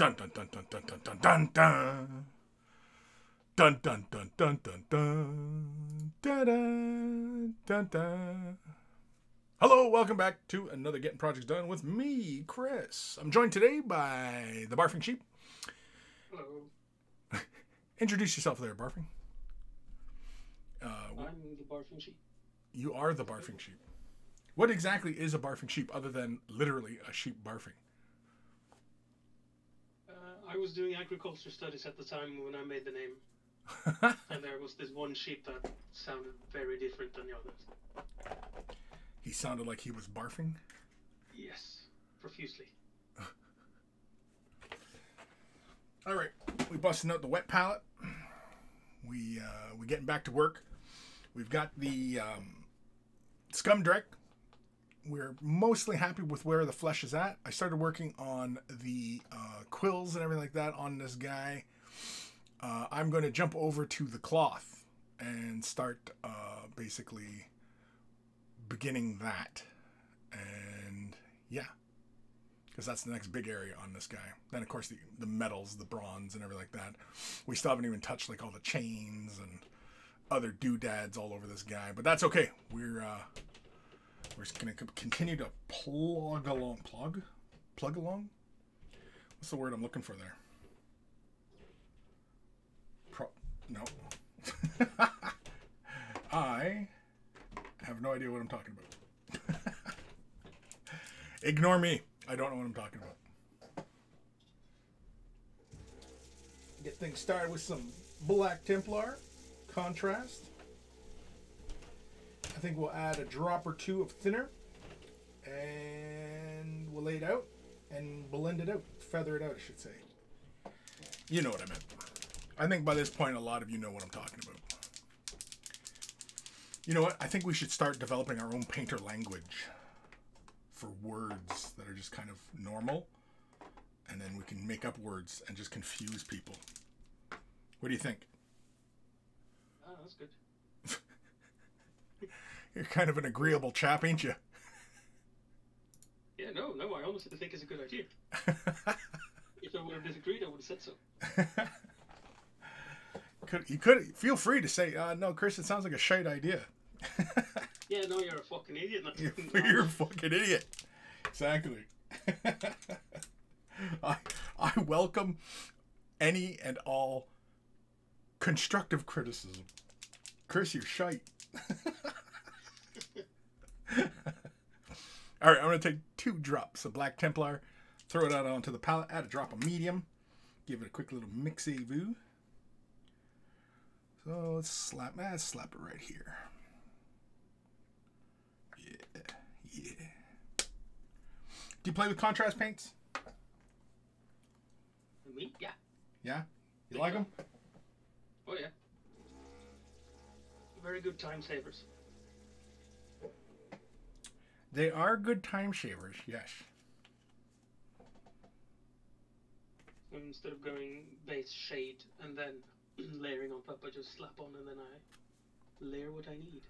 Dun dun dun dun dun dun dun dun. Dun dun dun dun dun dun. Da dun dun dun. Hello, welcome back to another Getting Projects Done with me, Chris. I'm joined today by the Barfing Sheep. Hello. Introduce yourself there, Barfing. I'm the Barfing Sheep. You are the Barfing Sheep. What exactly is a Barfing Sheep other than literally a sheep barfing? I was doing agriculture studies at the time when I made the name. And there was this one sheep that sounded very different than the others. He sounded like he was barfing? Yes, profusely. All right, we busting out the wet palette. We getting back to work. We've got the Scumdrek. We're mostly happy with where the flesh is at. I started working on the quills and everything like that on this guy. I'm going to jump over to the cloth and start basically beginning that. And yeah, because that's the next big area on this guy. Then, of course, the metals, the bronze and everything like that. We still haven't even touched like all the chains and other doodads all over this guy. But that's okay. We're just going to continue to plug along. Plug along? What's the word I'm looking for there? No. I have no idea what I'm talking about. Ignore me. I don't know what I'm talking about. Get things started with some Black Templar contrast. I think we'll add a drop or two of thinner and we'll lay it out and blend it out, feather it out, I should say. You know what I meant. I think by this point, a lot of you know what I'm talking about. You know what? I think we should start developing our own painter language for words that are just kind of normal. And then we can make up words and just confuse people. What do you think? Oh, that's good. You're kind of an agreeable chap, ain't you? Yeah, no, I honestly think it's a good idea. If I would have disagreed, I would have said so. You could feel free to say, no, Chris, it sounds like a shite idea. Yeah, no, you're a fucking idiot. You're a fucking idiot. Exactly. I welcome any and all constructive criticism. Chris, you're shite. All right, I'm going to take 2 drops of Black Templar, throw it out onto the palette, add a drop of medium, give it a quick little mixey-voo. So let's slap it right here. Yeah. Do you play with contrast paints? Me? Yeah. Yeah? You like them? Oh, yeah. Very good time savers. They are good time savers, yes. Instead of going base shade and then layering on top, I just slap on and then I layer what I need.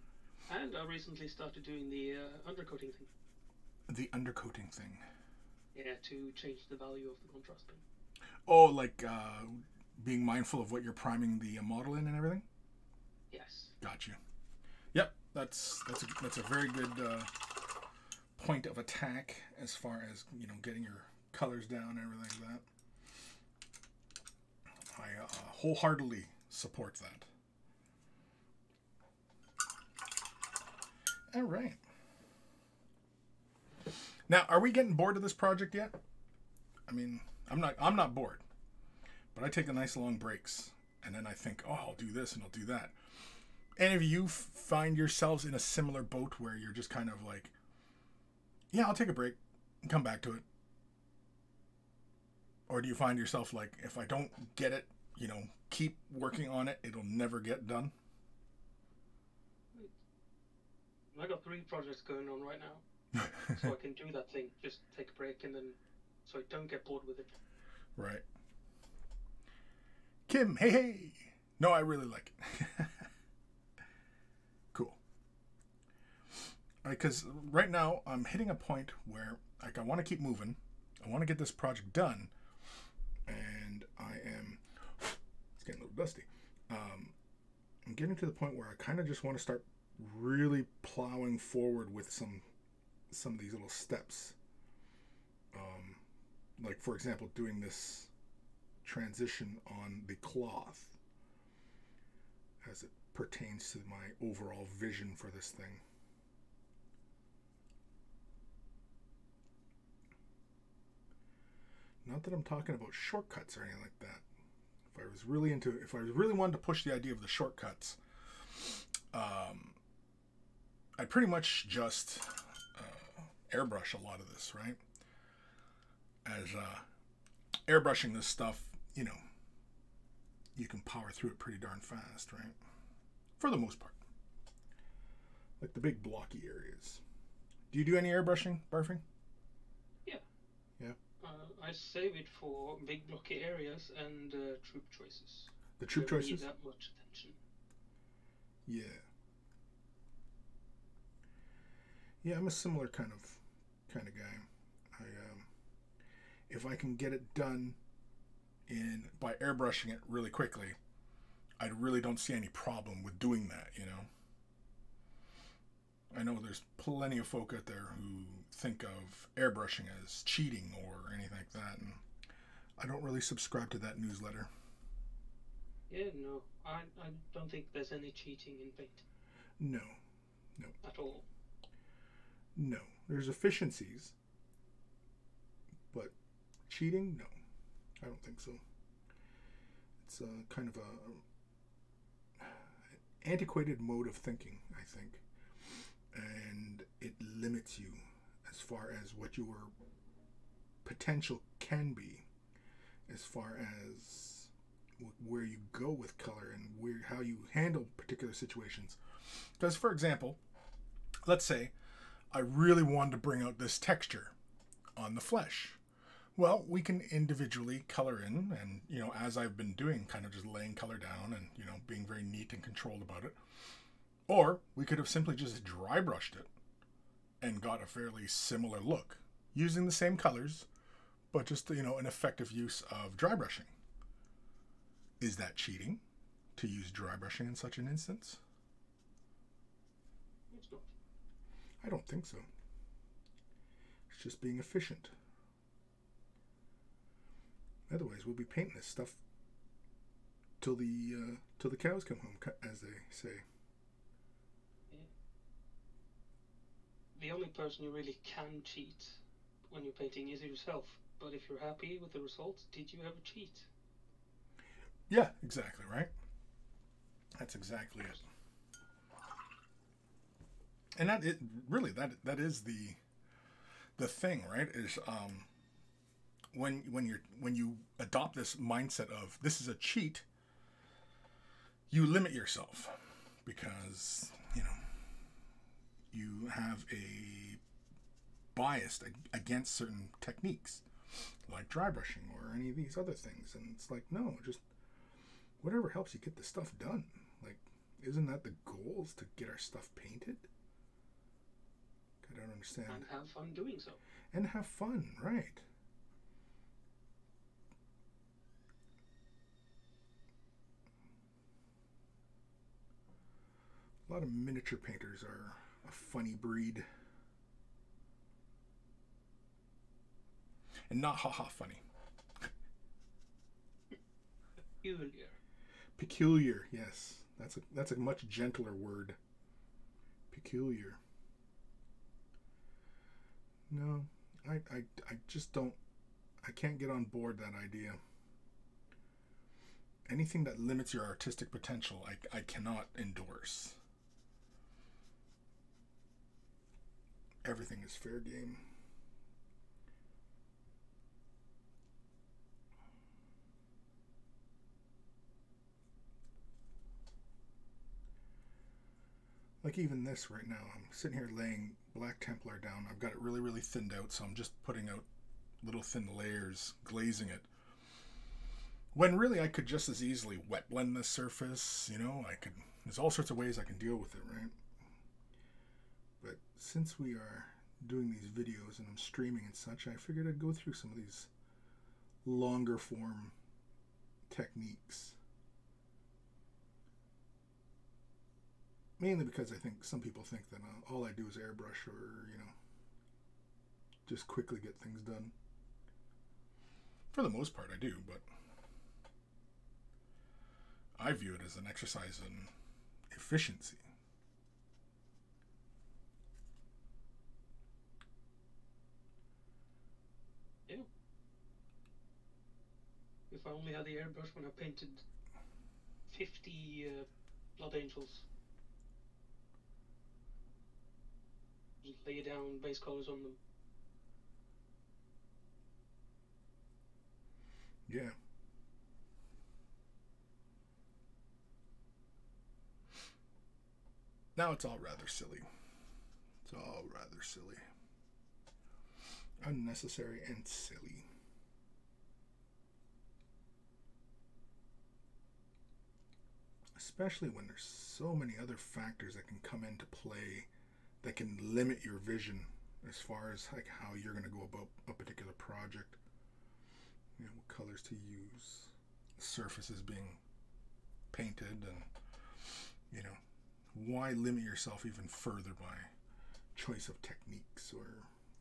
And I recently started doing the undercoating thing. The undercoating thing? Yeah, to change the value of the contrast paint. Oh, like being mindful of what you're priming the model in and everything? Yes. Got you. Yep, that's a very good... point of attack as far as, you know, getting your colors down and everything like that. I wholeheartedly support that. All right. Now, are we getting bored of this project yet? I mean, I'm not bored, but I take the nice long breaks and then I think, oh, I'll do this and I'll do that. Any of you find yourselves in a similar boat where you're just kind of like, yeah, I'll take a break and come back to it? Or do you find yourself like, if I don't get it, you know, keep working on it, it'll never get done? I got 3 projects going on right now. So I can do that thing, just take a break and then, so I don't get bored with it. Right. Kim, hey. No, I really like it. Because right now I'm hitting a point where, like, I want to keep moving. I want to get this project done. Dusty. I'm getting to the point where I kind of just want to start really plowing forward with some of these little steps. Like, for example, doing this transition on the cloth as it pertains to my overall vision for this thing. Not that I'm talking about shortcuts or anything like that. If I was really into, if I really wanted to push the idea of the shortcuts, I'd pretty much just airbrush a lot of this, right? As airbrushing this stuff, you know, you can power through it pretty darn fast, right? For the most part. Like the big blocky areas. Do you do any airbrushing, Barfing? Yeah. Yeah? I save it for big blocky areas and troop choices. The troop choices? Need that much attention. Yeah. Yeah, I'm a similar kind of guy. I if I can get it done by airbrushing it really quickly, I really don't see any problem with doing that, you know. I know there's plenty of folk out there who think of airbrushing as cheating or anything like that, and I don't really subscribe to that newsletter. Yeah, no, I don't think there's any cheating in paint. No, no. At all. No, there's efficiencies, but cheating? No, I don't think so. It's kind of an antiquated mode of thinking, I think. And it limits you as far as what your potential can be, as far as where you go with color and where how you handle particular situations. Because, for example, let's say I really wanted to bring out this texture on the flesh. Well, we can individually color in, and, you know, as I've been doing, kind of just laying color down and, you know, being very neat and controlled about it. Or we could have simply just dry brushed it and got a fairly similar look using the same colors, but just, you know, an effective use of dry brushing. Is that cheating to use dry brushing in such an instance? I don't think so. It's just being efficient. Otherwise, we'll be painting this stuff till the cows come home, as they say. The only person you really can cheat when you're painting is yourself. But if you're happy with the results, did you ever cheat? Yeah, exactly, right? That's exactly it. And that it really that is the thing, right? Is when you adopt this mindset of this is a cheat, you limit yourself because, you know, you have a bias against certain techniques like dry brushing or any of these other things. And it's like, no, just whatever helps you get the stuff done. Like, isn't that the goal, is to get our stuff painted? I don't understand. And have fun doing so. And have fun, right. A lot of miniature painters are a funny breed. And not haha funny. Peculiar. Peculiar, yes. That's a much gentler word. Peculiar. No, I just don't, I can't get on board that idea. Anything that limits your artistic potential, I cannot endorse. Everything is fair game. Like even this right now, I'm sitting here laying Black Templar down. I've got it really, really thinned out, so I'm just putting out little thin layers, glazing it. When really I could just as easily wet blend the surface, you know, I could, there's all sorts of ways I can deal with it, right? But since we are doing these videos and I'm streaming and such, I figured I'd go through some of these longer form techniques mainly because I think some people think that all I do is airbrush or, you know, just quickly get things done. For the most part I do, but I view it as an exercise in efficiency. Yeah. If I only had the airbrush when I painted 50 Blood Angels. Just lay down base colors on them. Yeah. Now it's all rather silly. It's all rather silly. Unnecessary and silly. Especially when there's so many other factors that can come into play that can limit your vision as far as like how you're going to go about a particular project. You know, what colors to use, surfaces being painted, and, you know, why limit yourself even further by choice of techniques or,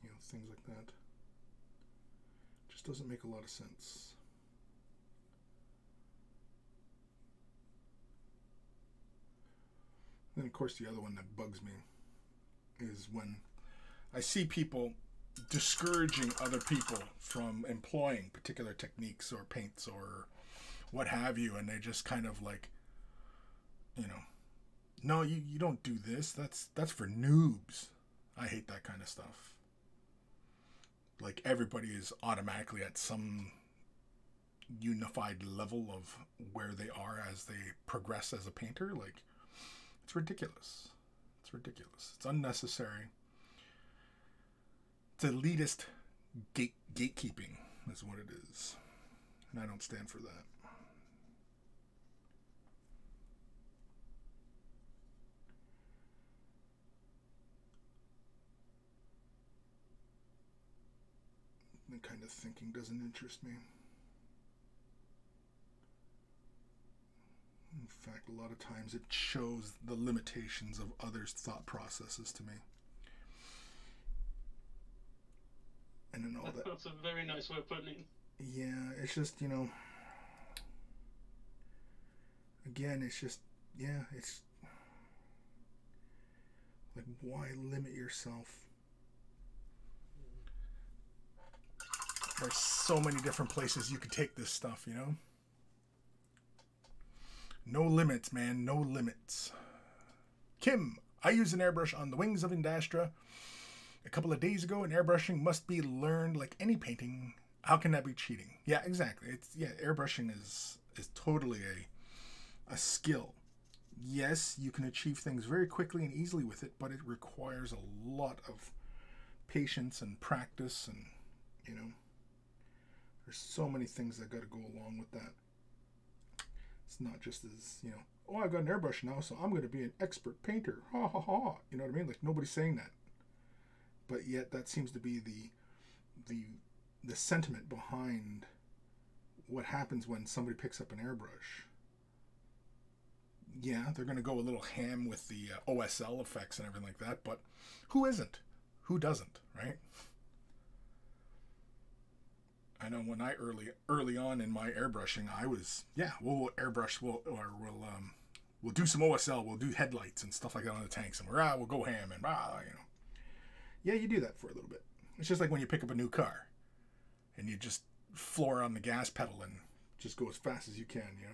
you know, things like that. Just doesn't make a lot of sense. And then, of course, the other one that bugs me is when I see people discouraging other people from employing particular techniques or paints or what have you, and they just kind of like, you know, no, you don't do this, that's for noobs. I hate that kind of stuff. Like everybody is automatically at some unified level of where they are as they progress as a painter. Like, it's ridiculous. It's ridiculous. It's unnecessary. It's elitist gatekeeping is what it is, and I don't stand for that. That kind of thinking doesn't interest me. In fact, a lot of times it shows the limitations of others' thought processes to me. And then all that. That's a very nice way of putting it. Yeah, it's just, you know, again, it's just, yeah, it's like, why limit yourself? There's so many different places you could take this stuff, you know? No limits, man. No limits. Kim, I used an airbrush on the wings of Indastra a couple of days ago, and airbrushing must be learned like any painting. How can that be cheating? Yeah, exactly. It's, yeah, airbrushing is totally a skill. Yes, you can achieve things very quickly and easily with it, but it requires a lot of patience and practice, and, you know, there's so many things that got to go along with that. It's not just as, you know, oh, I've got an airbrush now, so I'm going to be an expert painter. Ha ha ha. You know what I mean? Like, nobody's saying that. But yet that seems to be the sentiment behind what happens when somebody picks up an airbrush. Yeah, they're going to go a little ham with the OSL effects and everything like that, but who isn't? Who doesn't, right? I know when I early on in my airbrushing, I was, yeah, we'll airbrush, we'll do some OSL, we'll do headlights and stuff like that on the tanks, and we'll go ham and rah, you know. Yeah, you do that for a little bit. It's just like when you pick up a new car and you just floor on the gas pedal and just go as fast as you can, you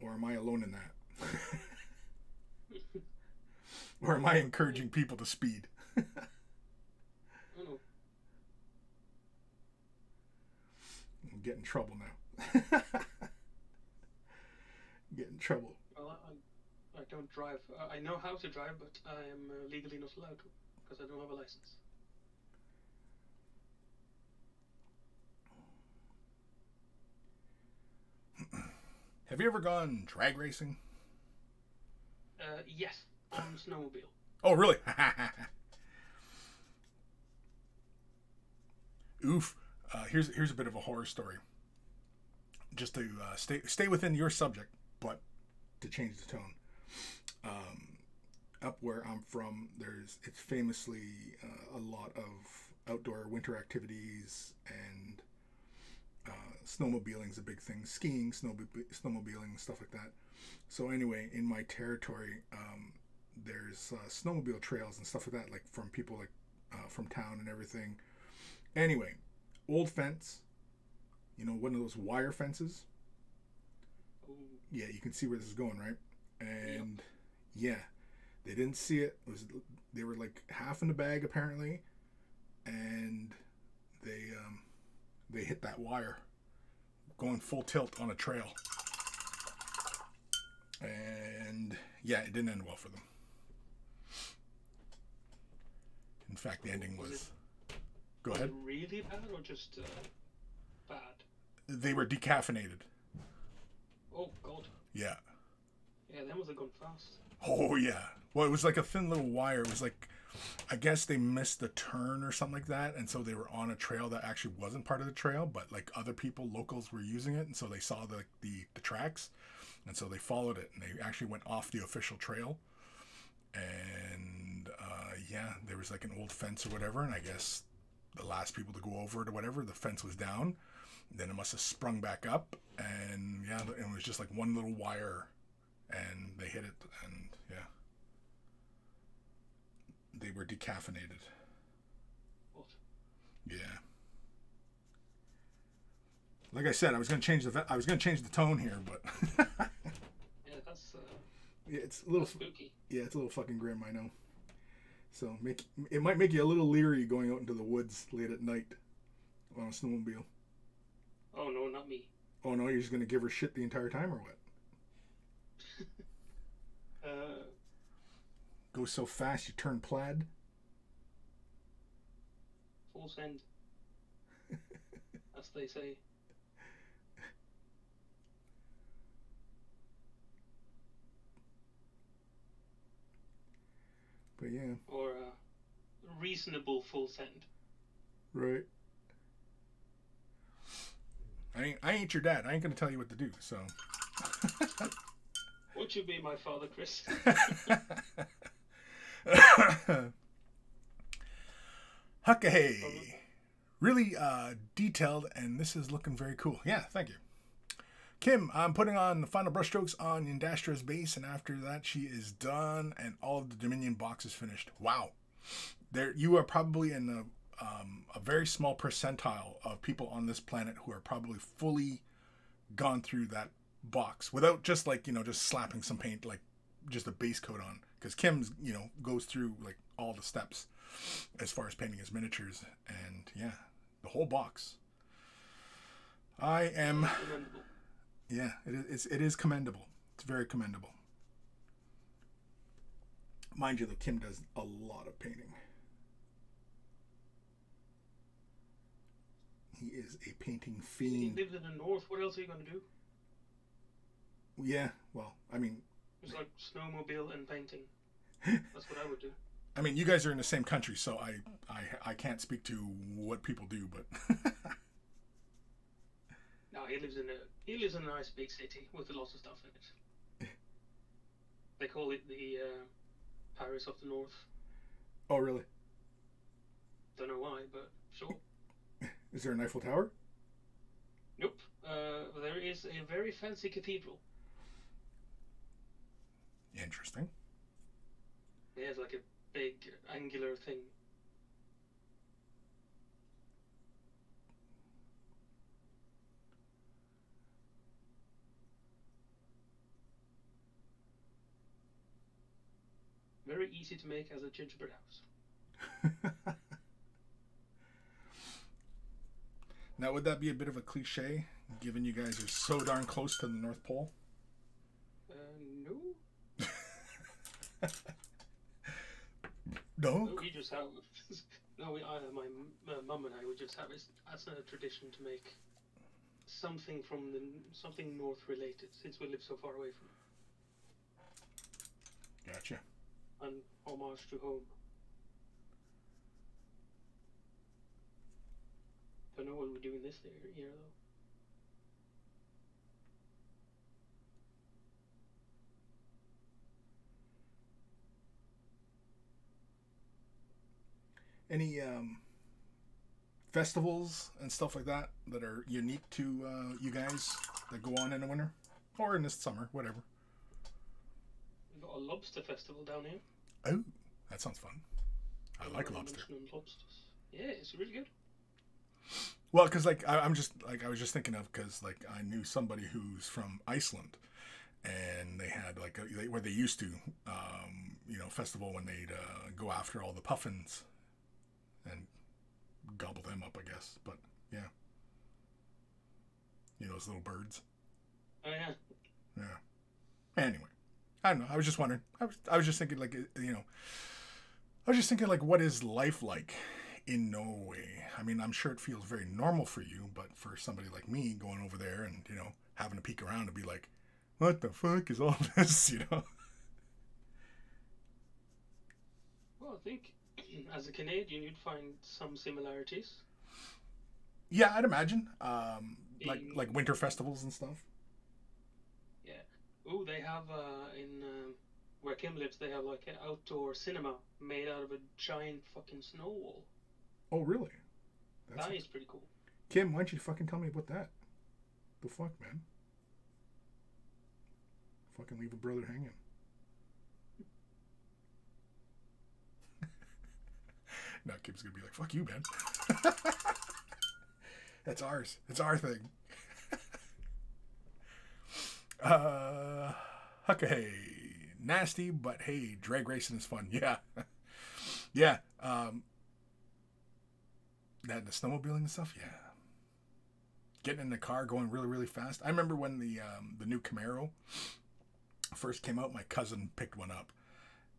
know? Or am I alone in that? Or am I encouraging people to speed? I'm getting in trouble now. Get in trouble. Well, I don't drive. I know how to drive, but I am legally not allowed to because I don't have a license. Have you ever gone drag racing? Yes, on a snowmobile. Oh, really? Oof. Here's a bit of a horror story. just to stay within your subject, but to change the tone. Up where I'm from, it's famously a lot of outdoor winter activities, and snowmobiling's a big thing. Skiing, snowmobiling, stuff like that. So anyway, in my territory, there's snowmobile trails and stuff like that, like from people like from town and everything. Anyway, old fence, you know, one of those wire fences. Yeah, you can see where this is going, right? And yep. Yeah, they didn't see it. They were like half in the bag apparently, and they hit that wire going full tilt on a trail, and yeah, it didn't end well for them. In fact, the ending was go ahead. Really bad or just bad? They were decaffeinated. Oh God. Yeah. Yeah, that must have gone fast. Oh yeah. Well, it was like a thin little wire. It was like, I guess they missed the turn or something like that, and so they were on a trail that actually wasn't part of the trail, but like other people, locals, were using it, and so they saw the tracks, and so they followed it, and they actually went off the official trail, and yeah, there was like an old fence or whatever, and I guess the last people to go over it or whatever, the fence was down. Then it must have sprung back up, and yeah, it was just like one little wire, and they hit it, and yeah, they were decaffeinated. What? Yeah. Like I said, I was gonna change the tone here, but yeah, that's yeah, it's a little spooky. Yeah, it's a little fucking grim, I know. So it might make you a little leery going out into the woods late at night on a snowmobile. Oh no, not me. Oh no, you're just gonna give her shit the entire time or what? Go so fast you turn plaid. Full send. As they say. But yeah. Or reasonable full send. Right. I ain't your dad. I ain't gonna tell you what to do, so. Would you be my father, Chris? Huckahey. Really detailed, and this is looking very cool. Yeah, thank you. Kim, I'm putting on the final brushstrokes on Indastra's base, and after that she is done, and all of the Dominion box is finished. Wow. There, you are probably in a very small percentile of people on this planet who are probably fully gone through that box without just like, you know, just slapping some paint, like just a base coat on, because Kim's, you know, goes through like all the steps as far as painting his miniatures, and yeah, the whole box. I am, yeah, it is commendable. It's very commendable. Mind you, though, Kim does a lot of painting. He is a painting fiend. He lived in the north. What else are you going to do? Yeah, well, I mean, it's like snowmobile and painting. That's what I would do. I mean, you guys are in the same country, so I can't speak to what people do, but no, he lives in a nice big city with a lot of stuff in it. They call it the Paris of the North. Oh, really? Don't know why, but sure. Is there an Eiffel Tower? Nope. There is a very fancy cathedral. Interesting. Yeah, it's like a big angular thing. Very easy to make as a gingerbread house. Now, would that be a bit of a cliche, given you guys are so darn close to the North Pole? No. No? No, we just have... No, my mum and I would just have it as a tradition to make something from something North-related, since we live so far away from it. Gotcha. An homage to home. Don't know what we're doing this year, though. any festivals and stuff like that that are unique to you guys that go on in the winter or in the summer, whatever? We've got a lobster festival down here. Oh, that sounds fun. I like lobster. Yeah, it's really good. Well, because like I was just thinking of, because like I knew somebody who's from Iceland, and they had like where they used to you know, festival when they'd go after all the puffins and gobble them up, I guess. But yeah, you know, those little birds. Oh yeah. Yeah. Anyway, I don't know. I was just wondering. I was just thinking, like, you know, I was just thinking, like, what is life like in Norway? I mean, I'm sure it feels very normal for you, but for somebody like me going over there and, you know, having to peek around and be like, what the fuck is all this, you know? Well, I think as a Canadian, you'd find some similarities. Yeah, I'd imagine. Like winter festivals and stuff. Yeah. Oh, they have where Kim lives, they have like an outdoor cinema made out of a giant fucking snow wall. Oh, really? That is pretty cool. Kim, why don't you fucking tell me about that? The fuck, man? Fucking leave a brother hanging. Now Kim's gonna be like, fuck you, man. That's ours. It's our thing. Okay. Nasty, but hey, drag racing is fun. Yeah. Yeah. That and the snowmobiling and stuff, yeah. Getting in the car, going really, really fast. I remember when the new Camaro first came out, my cousin picked one up,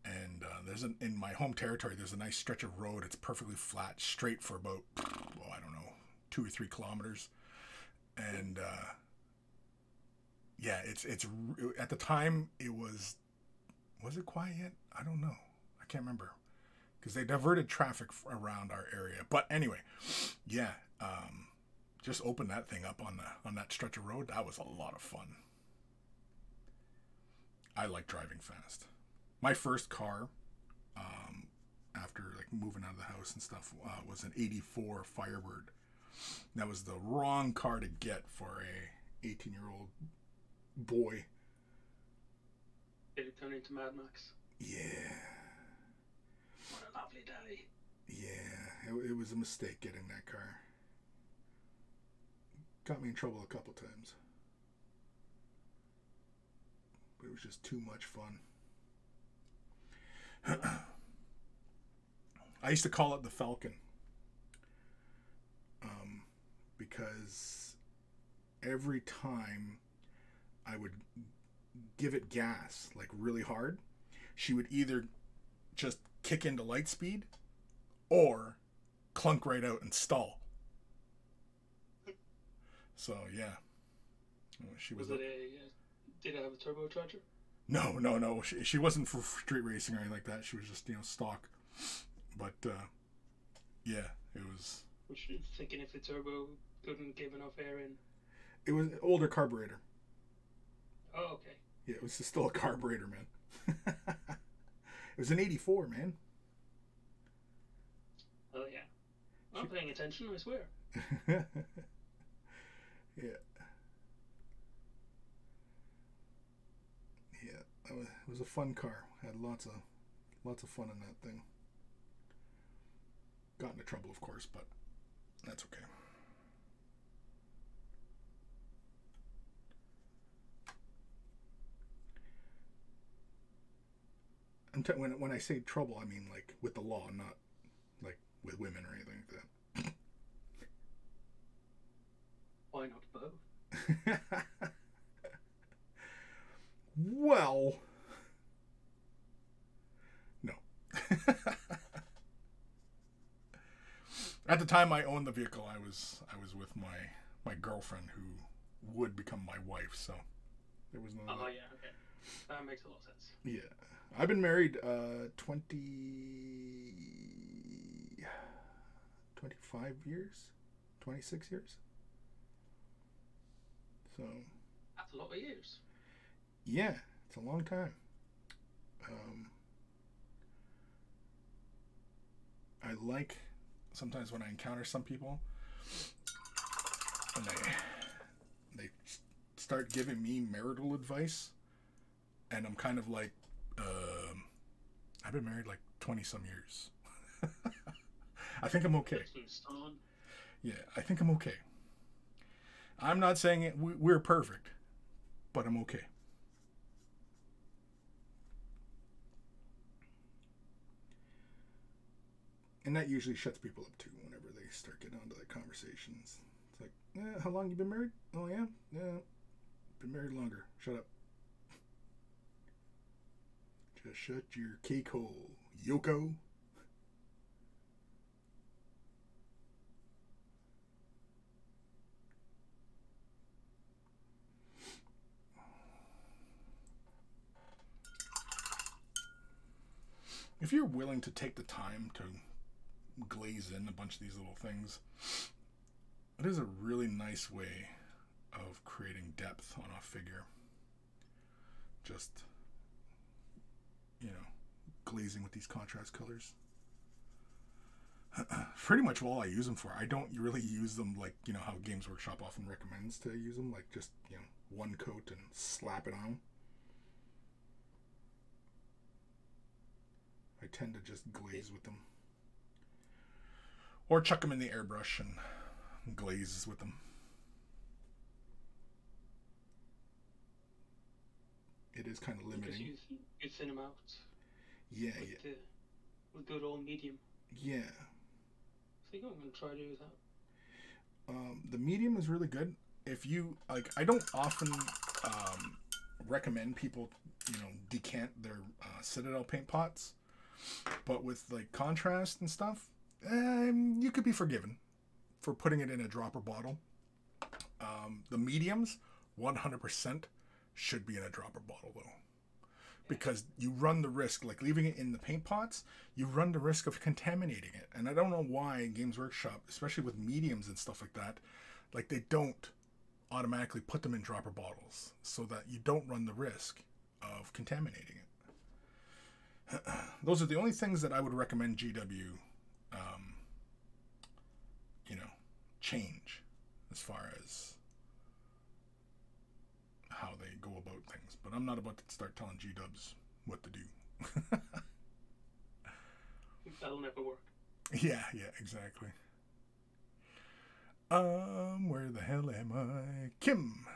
and there's in my home territory, there's a nice stretch of road. It's perfectly flat, straight for about, oh, I don't know, 2 or 3 kilometers, and yeah, it's at the time it was it quiet yet? I don't know. I can't remember. Because they diverted traffic around our area, but anyway, yeah, just open that thing up on that stretch of road. That was a lot of fun. I like driving fast. My first car, after like moving out of the house and stuff, was an '84 Firebird. That was the wrong car to get for a 18-year-old boy. Did it turn into Mad Max? Yeah. What a lovely day. Yeah, it was a mistake getting that car. Got me in trouble a couple times. But it was just too much fun. Yeah. I used to call it the Falcon. Because every time I would give it gas, like really hard, she would either just kick into light speed or clunk right out and stall. So yeah, she was did it have a turbocharger? No, she wasn't for street racing or anything like that. She was just, you know, stock. But yeah, it was, which is thinking if the turbo couldn't give enough air in. It was an older carburetor. Oh, okay. Yeah, it was still a carburetor, man. It was an '84, man. Oh yeah, I'm paying attention, I swear. Yeah. Yeah, it was a fun car. I had lots of fun in that thing. Got into trouble, of course, but that's okay. When I say trouble, I mean like with the law, not like with women or anything like that. Why not both? Well, no. At the time I owned the vehicle, I was with my girlfriend, who would become my wife, so there was no. Oh yeah, okay, that makes a lot of sense. Yeah. I've been married 25 years, 26 years. So that's a lot of years. Yeah, it's a long time. I like sometimes when I encounter some people and they start giving me marital advice, and I'm kind of like, I've been married like 20-some years. I think I'm okay. Yeah, I think I'm okay. I'm not saying it, we're perfect, but I'm okay. And that usually shuts people up too whenever they start getting onto like conversations. It's like, eh, how long you been married? Oh yeah? Yeah. Been married longer. Shut up. Just shut your cake hole, Yoko. If you're willing to take the time to glaze in a bunch of these little things, it is a really nice way of creating depth on a figure. Just, you know, glazing with these contrast colors. Pretty much all I use them for. I don't really use them like, you know, how Games Workshop often recommends to use them, like just, you know, one coat and slap it on. I tend to just glaze with them. Or chuck them in the airbrush and glaze with them. It is kind of limiting. You thin them out. Yeah, yeah. With good old medium. Yeah. I think I'm going to try to do that. The medium is really good. If you, like, I don't often recommend people, you know, decant their Citadel paint pots. But with like contrast and stuff, you could be forgiven for putting it in a dropper bottle. The mediums 100% should be in a dropper bottle though, because you run the risk, like leaving it in the paint pots, you run the risk of contaminating it. And I don't know why Games Workshop, especially with mediums and stuff like that, like they don't automatically put them in dropper bottles so that you don't run the risk of contaminating it. Those are the only things that I would recommend GW, you know, change as far as how they go about things. But I'm not about to start telling GWs what to do. That'll never work. Yeah, yeah, exactly. Where the hell am I? Kim!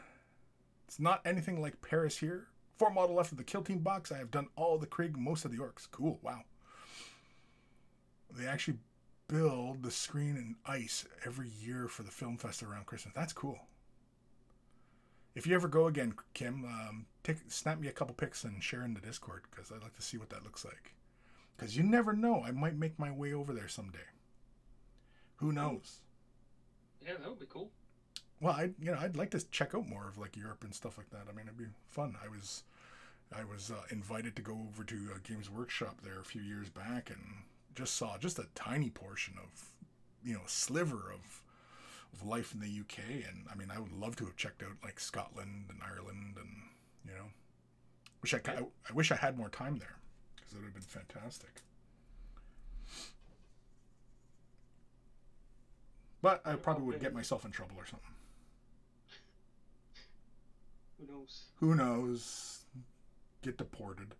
It's not anything like Paris here. 4 model left of the kill team box. I have done all the Krieg, most of the orcs. Cool, wow. They actually build the screen in ice every year for the film fest around Christmas. That's cool. If you ever go again, Kim, snap me a couple pics and share in the Discord, because I'd like to see what that looks like. Because you never know. I might make my way over there someday. Who knows? Yeah, that would be cool. Well, I'd like to check out more of like Europe and stuff like that. I mean, it'd be fun. I was invited to go over to Games Workshop there a few years back, and just saw just a tiny portion of, you know, a sliver of life in the UK. And I mean, I would love to have checked out like Scotland and Ireland, and you know, I wish I had more time there because it would have been fantastic. But I probably would get myself in trouble or something. Who knows? Who knows? Get deported.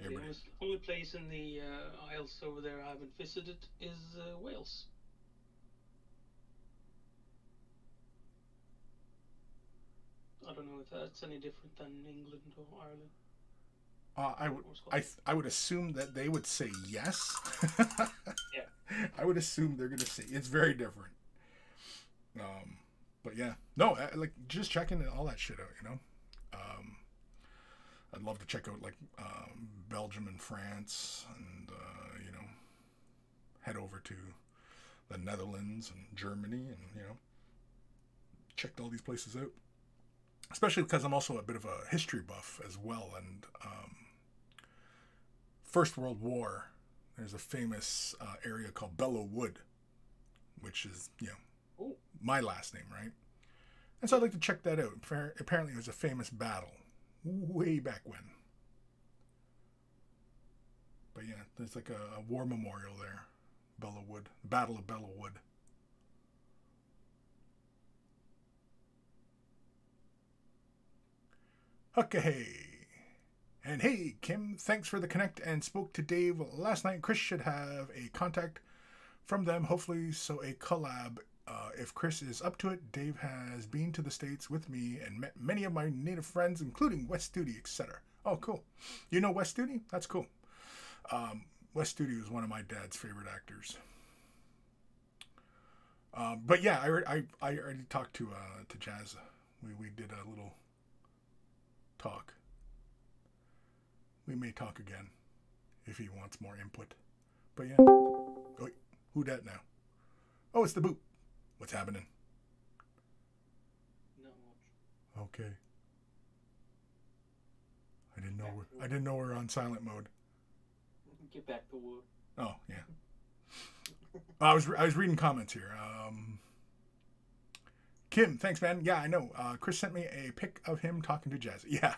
Yeah, the only place in the Isles over there I haven't visited is Wales. I don't know if that's any different than England or Ireland. I would assume that they would say yes. Yeah. I would assume they're going to say it's very different. But yeah, no, like just checking all that shit out, you know. I'd love to check out like Belgium and France, and you know, head over to the Netherlands and Germany, and you know, checked all these places out. Especially because I'm also a bit of a history buff as well, and First World War. There's a famous area called Belleau Wood, which is, you know, my last name, right? And so I'd like to check that out. Apparently, it was a famous battle way back when. But yeah, there's like a war memorial there. Belleau Wood. Battle of Belleau Wood. Okay. And hey, Kim, thanks for the connect and spoke to Dave last night. Chris should have a contact from them, hopefully, so a collab. If Chris is up to it, Dave has been to the States with me and met many of my native friends, including Wes Studi, etc. Oh, cool. You know Wes Studi? That's cool. Wes Studi was one of my dad's favorite actors. But yeah, I already talked to Jazza. We did a little talk. We may talk again if he wants more input. But yeah. Wait, who dat now? Oh, it's the boot. What's happening? Not much. Okay. I didn't know we're on silent mode. Get back to wood. Oh yeah. I was reading comments here. Kim, thanks man. Yeah, I know. Chris sent me a pic of him talking to Jazz. Yeah,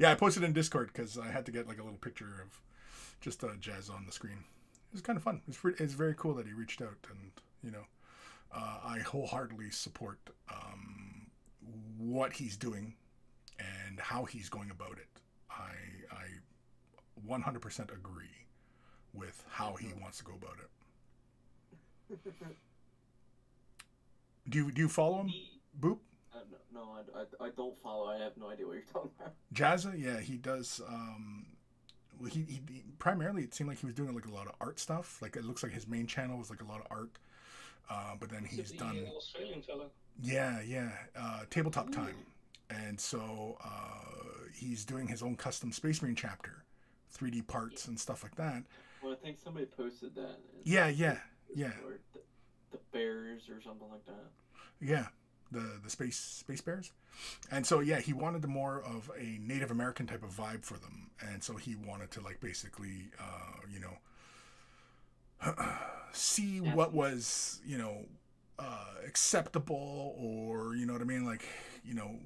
yeah. I posted in Discord because I had to get like a little picture of just Jazz on the screen. It was kind of fun. It's very cool that he reached out, and you know. I wholeheartedly support what he's doing and how he's going about it. I 100% agree with how he wants to go about it. Do you follow him, Boop? No, I don't follow. I have no idea what you're talking about. Jazza, yeah, he does. Well, he primarily it seemed like he was doing like a lot of art stuff. Like it looks like his main channel was like a lot of art. But then he's done Australian fellow. Tabletop Time, and so he's doing his own custom Space Marine chapter, 3D parts and stuff like that. Well, I think somebody posted that. Or the bears or something like that. Yeah, the space bears, and so yeah, he wanted more of a Native American type of vibe for them, and so he wanted to like basically see what was acceptable, or you know what I mean, like, you know,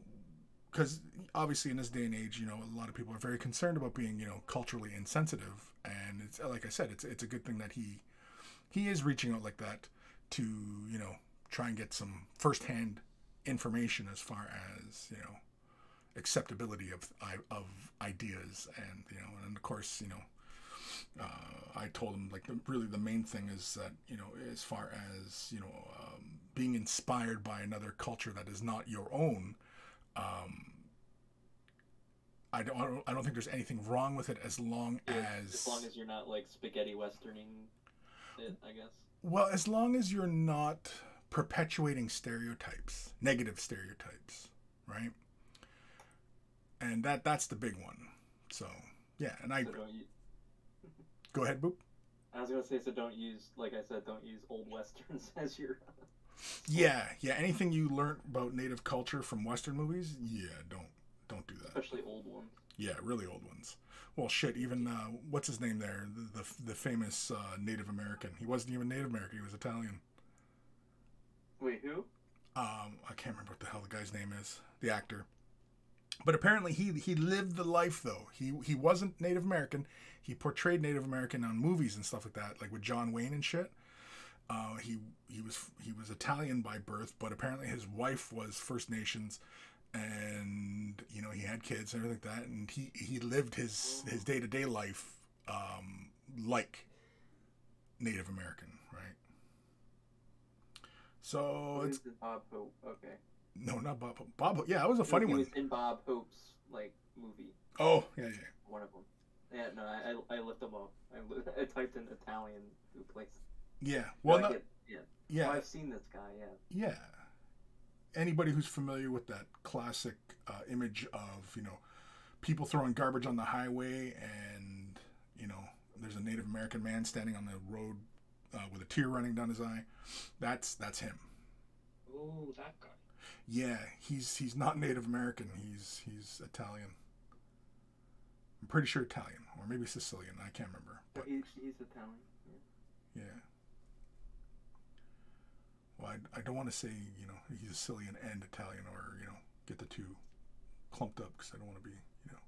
because obviously in this day and age, you know, a lot of people are very concerned about being, you know, culturally insensitive, and it's like I said, it's a good thing that he is reaching out like that to, you know, try and get some firsthand information as far as, you know, acceptability of ideas, and you know, and of course, you know, I told him like really the main thing is that, you know, as far as, you know, being inspired by another culture that is not your own, I don't think there's anything wrong with it as long as you're not like spaghetti westerning it, I guess. Well, as long as you're not perpetuating stereotypes, negative stereotypes, right? And that's the big one. So yeah, and I. Go ahead, Boop. I was gonna say, so don't use, like I said, don't use old westerns as your. Yeah. Anything you learn about native culture from western movies, yeah, don't do that. Especially old ones. Yeah, really old ones. Well, shit. Even what's his name there? The famous Native American. He wasn't even Native American. He was Italian. Wait, who? I can't remember what the hell the guy's name is. The actor. But apparently he lived the life though. He wasn't Native American. He portrayed Native American on movies and stuff like that, like with John Wayne and shit. He was Italian by birth, but apparently his wife was First Nations, and you know, he had kids and everything like that, and he lived his day-to-day life like Native American, right? So it's Bob Hope. Okay. No, not Bob Hope. Bob Hope. Yeah, that was a funny one. He was in Bob Hope's like movie. Oh, yeah. One of them. Yeah, no, I looked them up. I typed in Italian who plays. Yeah, well, no, yeah. Well, I've seen this guy. Yeah. Yeah. Anybody who's familiar with that classic image of, you know, people throwing garbage on the highway, and you know, there's a Native American man standing on the road with a tear running down his eye. That's him. Oh, that guy. Yeah, he's not Native American. He's Italian. I'm pretty sure Italian, or maybe Sicilian. I can't remember. But he's Italian. Yeah. Well, I don't want to say, you know, he's Sicilian and Italian, or you know, get the two clumped up, because I don't want to be, you know,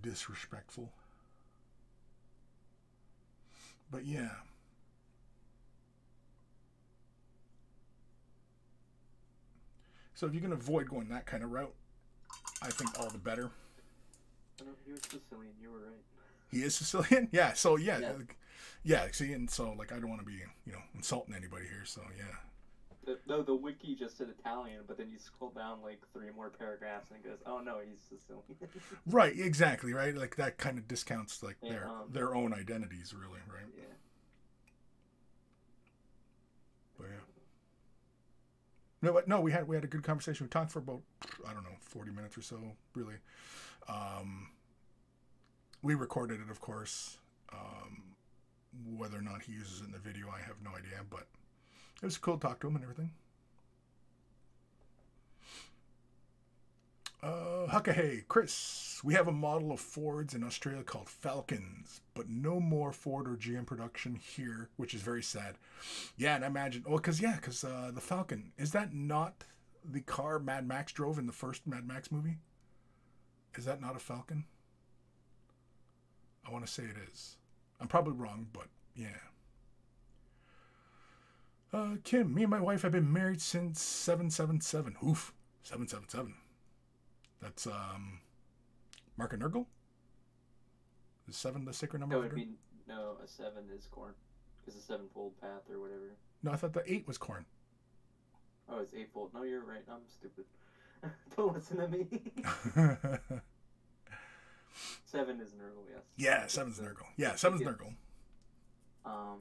disrespectful. But yeah. So if you can avoid going that kind of route, I think all the better. I know he was Sicilian. You were right. He is Sicilian? Yeah. So yeah. Yeah. Yeah, see, and so, like, I don't want to be, you know, insulting anybody here, so, yeah. No, the wiki just said Italian, but then you scroll down, like, 3 more paragraphs, and it goes, oh, no, he's Sicilian. Right, exactly, right? Like, that kind of discounts, like, yeah, their own identities, really, right? Yeah. But, yeah. No, but, no, we had a good conversation. We talked for about, I don't know, 40 minutes or so, really. We recorded it, of course. Whether or not he uses it in the video, I have no idea, but it was cool to talk to him and everything. Huckahey, Chris, we have a model of Fords in Australia called Falcons, but no more Ford or GM production here, which is very sad. Yeah, and I imagine, well, because the Falcon, is that not the car Mad Max drove in the first Mad Max movie? Is that not a Falcon? I want to say it is. I'm probably wrong, but yeah. Kim, me and my wife have been married since 777. Oof, 777. That's Mark and Nurgle? Is 7 the sacred number? No, it'd be, no, a 7 is corn. It's a 7-fold path or whatever. No, I thought the 8 was corn. Oh, it's 8-fold. No, you're right. I'm stupid. Don't listen to me. 7 is Nurgle, yes. Yeah, 7's Nurgle. Yeah, 7's Nurgle. Was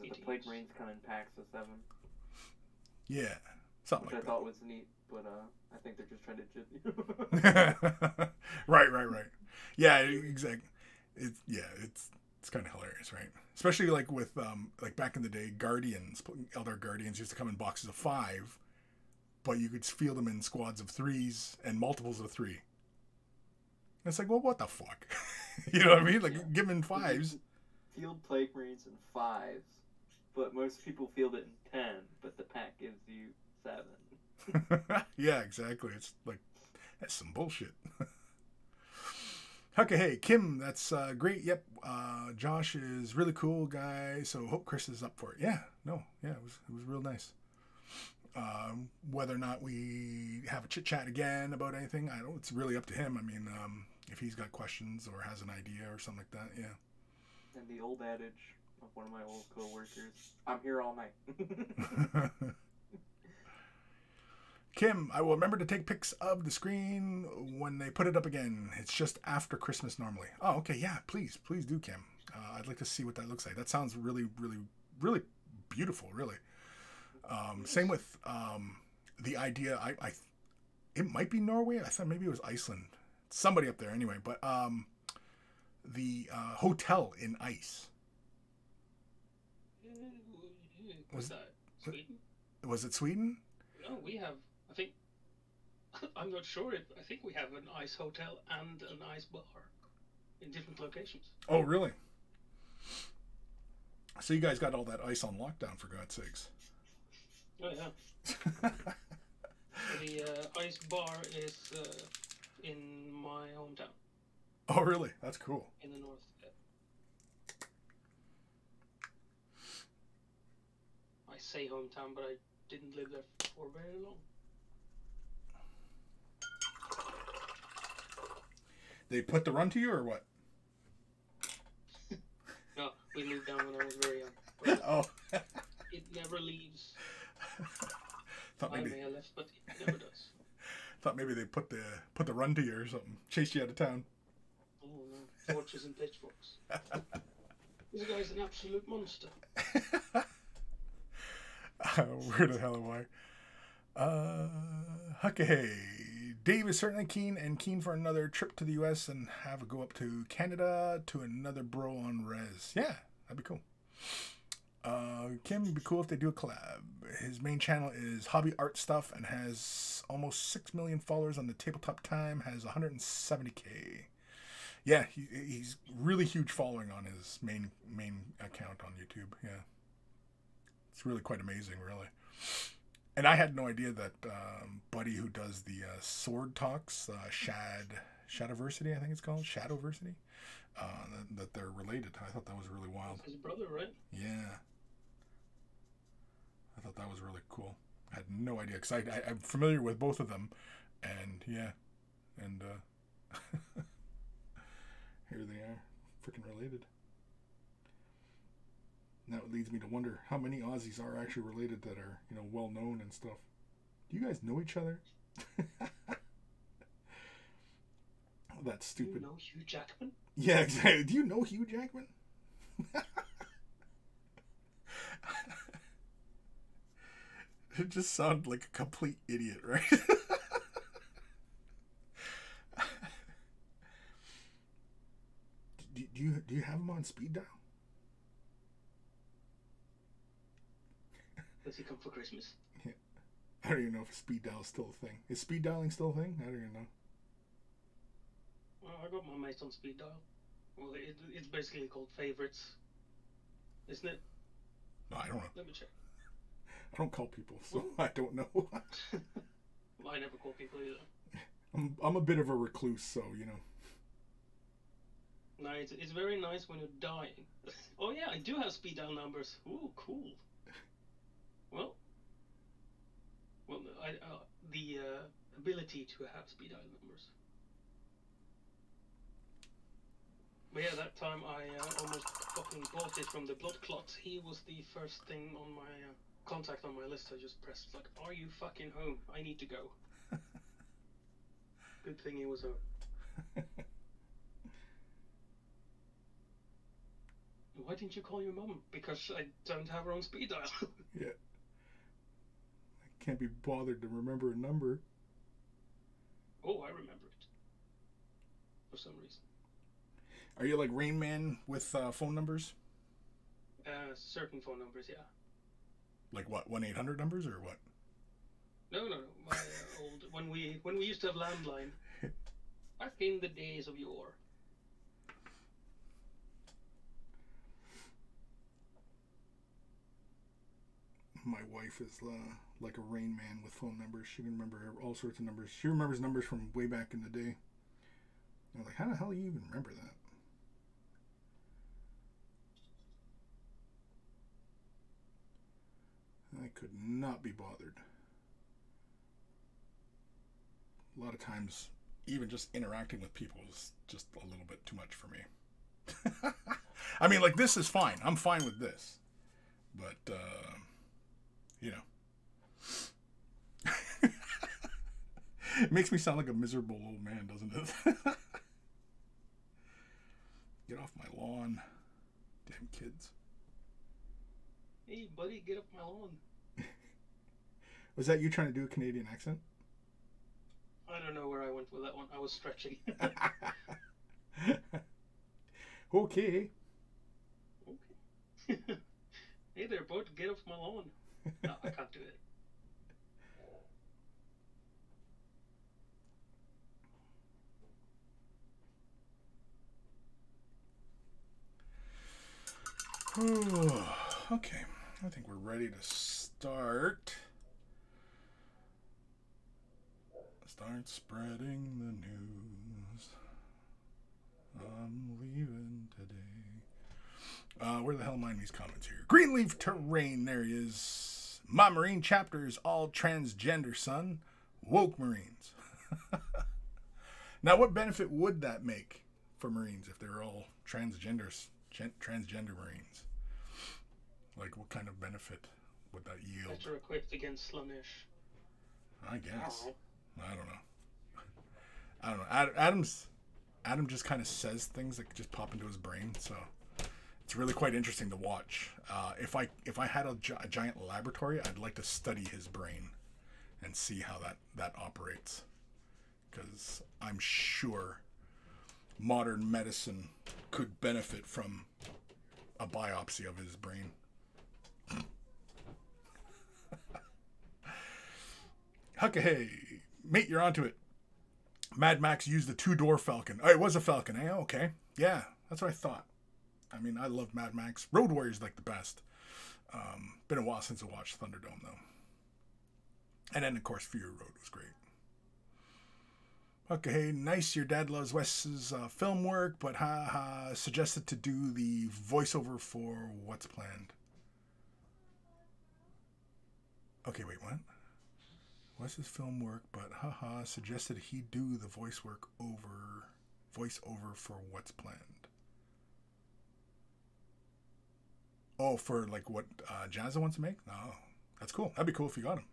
it the Plague Marines come in packs of 7? Yeah, something like that. Which I thought was neat, but I think they're just trying to jib you. Right. Yeah, exactly. It's kind of hilarious, right? Especially like with like back in the day, Guardians, Eldar Guardians used to come in boxes of 5, but you could feel them in squads of 3s and multiples of 3. It's like, well, what the fuck? You know what I mean? Like, yeah. Give them in 5s. Field Plague Marines in 5s, but most people field it in 10, but the pack gives you 7. Yeah, exactly. It's like, that's some bullshit. Okay, hey, Kim, that's great. Yep, Josh is really cool guy, so hope Chris is up for it. Yeah, no, yeah, it was real nice. Whether or not we have a chit-chat again about anything, I don't, it's really up to him. I mean, if he's got questions or has an idea or something like that, yeah. And the old adage of one of my old co-workers, I'm here all night. Kim, I will remember to take pics of the screen when they put it up again. It's just after Christmas normally. Oh, okay, yeah, please do, Kim. I'd like to see what that looks like. That sounds really, really, really beautiful, really. Same with the idea, it might be Norway, I thought maybe it was Iceland, somebody up there anyway, but the hotel in ice. Was it Sweden? No, we have, I think, I'm not sure, I think we have an ice hotel and an ice bar in different locations. Oh, really? So you guys got all that ice on lockdown, for God's sakes. Oh yeah. The ice bar is in my hometown. Oh really? That's cool. In the north. Yeah. I say hometown, but I didn't live there for very long. They put the run to you or what? No, we moved down when I was very young. But oh. It never leaves. Thought maybe, I may have left, but it never does. Thought maybe they put the run to you or something, chased you out of town. Oh no, torches and pitchforks. This guy's an absolute monster. Where the hell am I? Okay. Dave is certainly keen for another trip to the U.S. and have a go up to Canada to another bro on res. Yeah, that'd be cool. Kim, it'd be cool if they do a collab. His main channel is hobby art stuff and has almost 6 million followers on the Tabletop Time, has 170k. Yeah, he's really huge following on his main account on YouTube. Yeah, it's really quite amazing, really. And I had no idea that buddy who does the sword talks, Shadoversity, I think it's called Shadoversity, that they're related. I thought that was really wild. That's his brother, right? Yeah. I thought that was really cool. I had no idea, because I'm familiar with both of them. And, yeah. And, here they are. Freaking related. Now it leads me to wonder how many Aussies are actually related that are, you know, well-known and stuff. Do you guys know each other? Oh, that's stupid. Do you know Hugh Jackman? Yeah, exactly. Do you know Hugh Jackman? It just sounded like a complete idiot, right? do you have him on speed dial? Does he come for Christmas? Yeah. I don't even know if speed dial is still a thing. Is speed dialing still a thing? I don't even know. Well, I got my mate on speed dial. Well, it's basically called favorites, isn't it? No, I don't know. Let me check. I don't call people, so I don't know. Well, I never call people either. I'm a bit of a recluse, so, you know. No, it's very nice when you're dying. Oh, yeah, I do have speed dial numbers. Ooh, cool. Well, the ability to have speed dial numbers. But yeah, that time I almost fucking bought it from the blood clot. He was the first thing on my contact on my list. I just pressed like, "Are you fucking home? I need to go." Good thing he was home. Why didn't you call your mum? Because I don't have her on speed dial. Yeah. Can't be bothered to remember a number. Oh, I remember it. For some reason. Are you like Rain Man with phone numbers? Certain phone numbers, yeah. Like what? 1-800 numbers or what? No. My old when we used to have landline. Back in the days of yore. My wife is like a Rain Man with phone numbers. She can remember all sorts of numbers. She remembers numbers from way back in the day. I'm like, how the hell do you even remember that? I could not be bothered. A lot of times, even just interacting with people is just a little bit too much for me. I mean, like, this is fine. I'm fine with this. But, you know, it makes me sound like a miserable old man, doesn't it? Get off my lawn, damn kids. Hey buddy, get off my lawn. Was that you trying to do a Canadian accent? I don't know where I went with that one. I was stretching. Okay. Hey there bud, get off my lawn. No, I can't do it. Ooh, okay, I think we're ready to start. Start spreading the news. I'm leaving today. Where the hell am I in these comments here? Greenleaf Terrain, there he is. My Marine chapter is all transgender, son. Woke Marines. Now, what benefit would that make for Marines if they're all transgender Marines? Like, what kind of benefit would that yield? Better equipped against Slanish. I guess. I don't know. Adam just kind of says things that just pop into his brain, so... It's really quite interesting to watch. If I had a giant laboratory, I'd like to study his brain and see how that operates. Because I'm sure modern medicine could benefit from a biopsy of his brain. Huckahey, mate, you're onto it. Mad Max used the two-door Falcon. Oh, it was a Falcon, eh? Okay. Yeah, that's what I thought. I mean, I love Mad Max. Road Warrior's like the best. Been a while since I watched Thunderdome, though. And then, of course, Fury Road was great. Okay, nice. Your dad loves Wes's film work, but suggested to do the voiceover for What's Planned. Okay, wait, what? Wes's film work, but suggested he do the voiceover for What's Planned. Oh, for like what Jazza wants to make? Oh, that's cool. That'd be cool if you got him.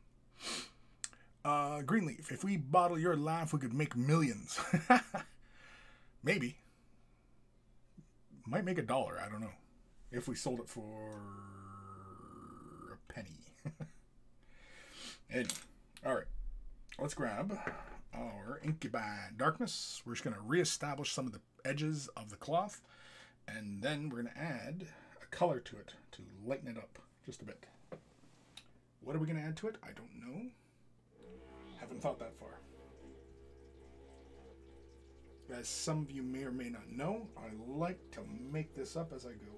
Greenleaf, if we bottle your laugh, we could make millions. Maybe. Might make $1. I don't know. If we sold it for a penny. Anyway, all right. Let's grab our Incubi Darkness. We're just going to reestablish some of the edges of the cloth. And then we're going to add a color to it to lighten it up just a bit. What are we going to add to it? I don't know. Haven't thought that far. As some of you may or may not know, I like to make this up as I go.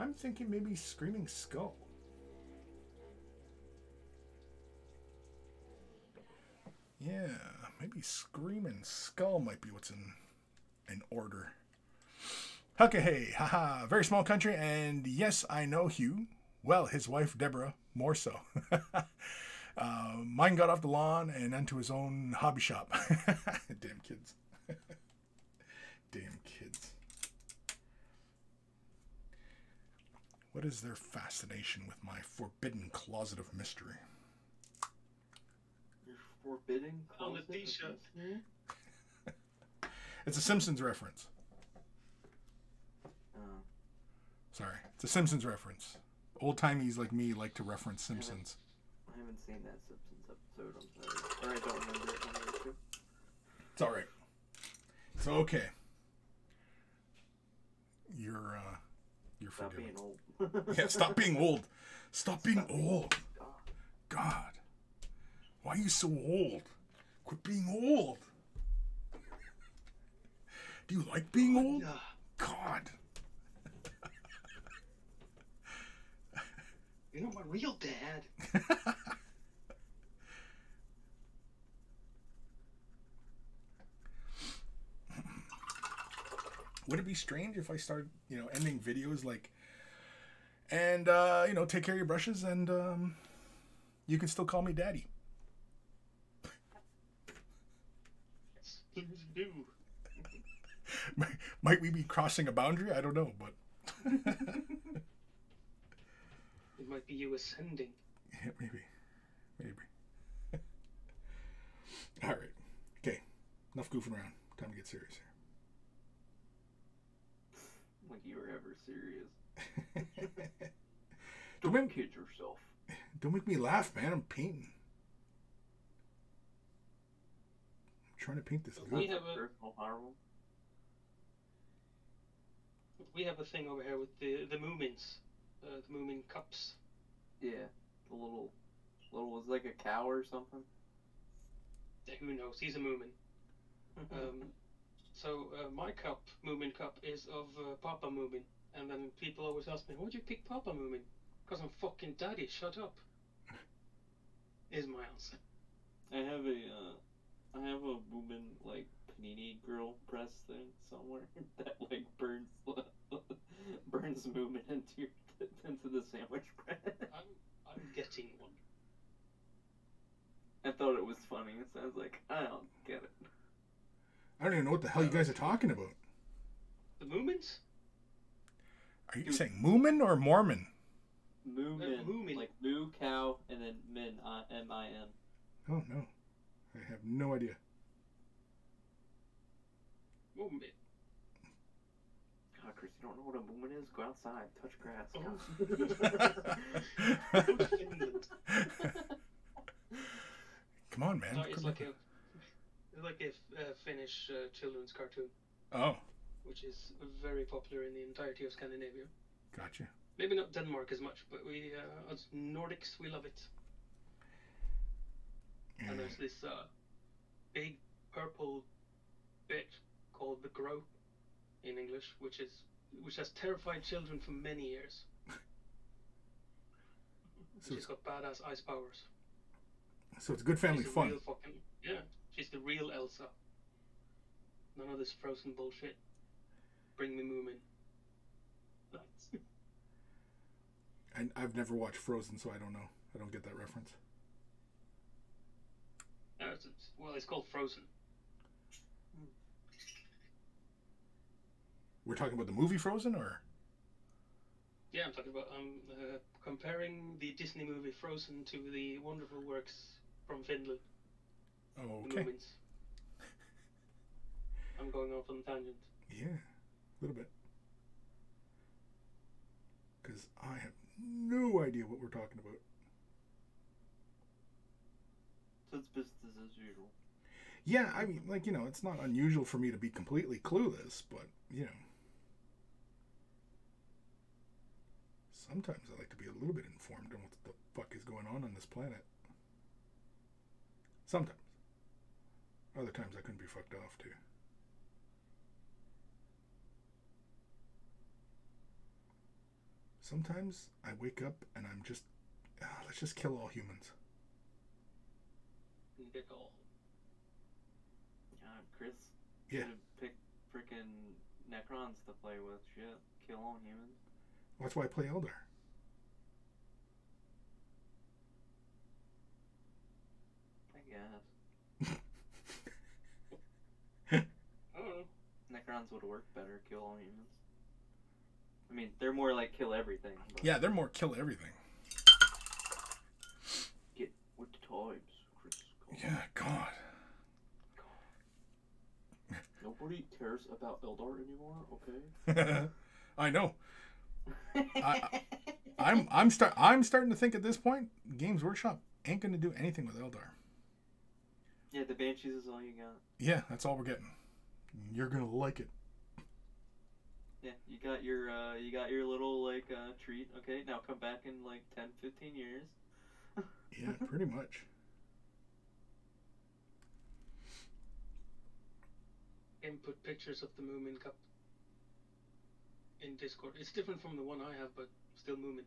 I'm thinking maybe Screaming Skull. Yeah, maybe Screaming Skull might be what's in order. Okay, hey, haha, very small country, and yes, I know Hugh. Well, his wife, Deborah, more so. Mine got off the lawn and onto his own hobby shop. Damn kids. Damn kids. What is their fascination with my forbidden closet of mystery? Your forbidden closet on the t-shirt. It's a Simpsons reference. Sorry, it's a Simpsons reference. Old-timeies like me like to reference Simpsons. I haven't seen that Simpsons episode, I'm sorry. Or I don't remember it. It's alright. So, okay. You're stop forgiven. Being old. Yeah, stop being old. Stop being old. God. Why are you so old? Quit being old. Do you like being old? God. You know, my real dad. Would it be strange if I started, you know, ending videos like, and, you know, take care of your brushes and you can still call me daddy. Might we be crossing a boundary? I don't know, but... It might be you ascending. Yeah, maybe. Maybe. Alright. Okay. Enough goofing around. Time to get serious here. Like you were ever serious. Don't kid yourself. Don't make me laugh, man. I'm painting. I'm trying to paint this. We have a thing over here with the Moomins. The Moomin cups. Yeah, the little was like a cow or something. Yeah, who knows? He's a Moomin. So my cup, Moomin cup, is of Papa Moomin, and then people always ask me, "Why'd you pick Papa Moomin?" Because I'm fucking daddy. Shut up. Is my answer. I have a Moomin like panini grill press thing somewhere that like burns. Burns movement into the sandwich bread. I'm getting one. I thought it was funny. It sounds like I don't get it. I don't even know what the hell you guys are talking about. The Moomins? Are you saying Moomin or Mormon? Moomin. Moomin. Like moo, cow, and then min, M-I-N. Oh no, I have no idea. Moomin. Chris, you don't know what a Moomin is? Go outside, touch grass. Come on, man. No, it's like a Finnish children's cartoon. Oh. Which is very popular in the entirety of Scandinavia. Gotcha. Maybe not Denmark as much, but we, as Nordics, we love it. Yeah. And there's this big purple bit called the Grope. In English, which has terrified children for many years. So she's got badass ice powers. So it's good family fun. Real fucking, yeah, she's the real Elsa. None of this Frozen bullshit. Bring me Moomin. That's... And I've never watched Frozen, so I don't know. I don't get that reference. No, well, it's called Frozen. We're talking about the movie Frozen, or? Yeah, I'm talking about comparing the Disney movie Frozen to the wonderful works from Finland. Oh, okay. The Moomins. I'm going off on a tangent. Yeah, a little bit. Because I have no idea what we're talking about. So it's business as usual. Yeah, I mean, like, you know, it's not unusual for me to be completely clueless, but, you know. Sometimes I like to be a little bit informed on what the fuck is going on this planet. Sometimes. Other times I couldn't be fucked off, too. Sometimes I wake up and I'm just, let's just kill all humans. Pick all. Chris should have picked freaking Necrons to play with. Shit, kill all humans. That's why I play Elder. I guess. I don't know. Necrons would work better. Kill all humans. I mean, they're more like kill everything. Yeah, they're more kill everything. Get with the times, Chris. Yeah, God. Nobody cares about Eldar anymore, okay? I know. I'm starting to think at this point, Games Workshop ain't gonna do anything with Eldar. Yeah, the Banshees is all you got. Yeah, that's all we're getting. You're gonna like it. Yeah, you got your little like treat. Okay, now come back in like 10-15 years. Yeah, pretty much. And put pictures of the Moomin Cup in Discord. It's different from the one I have, but still Moomin.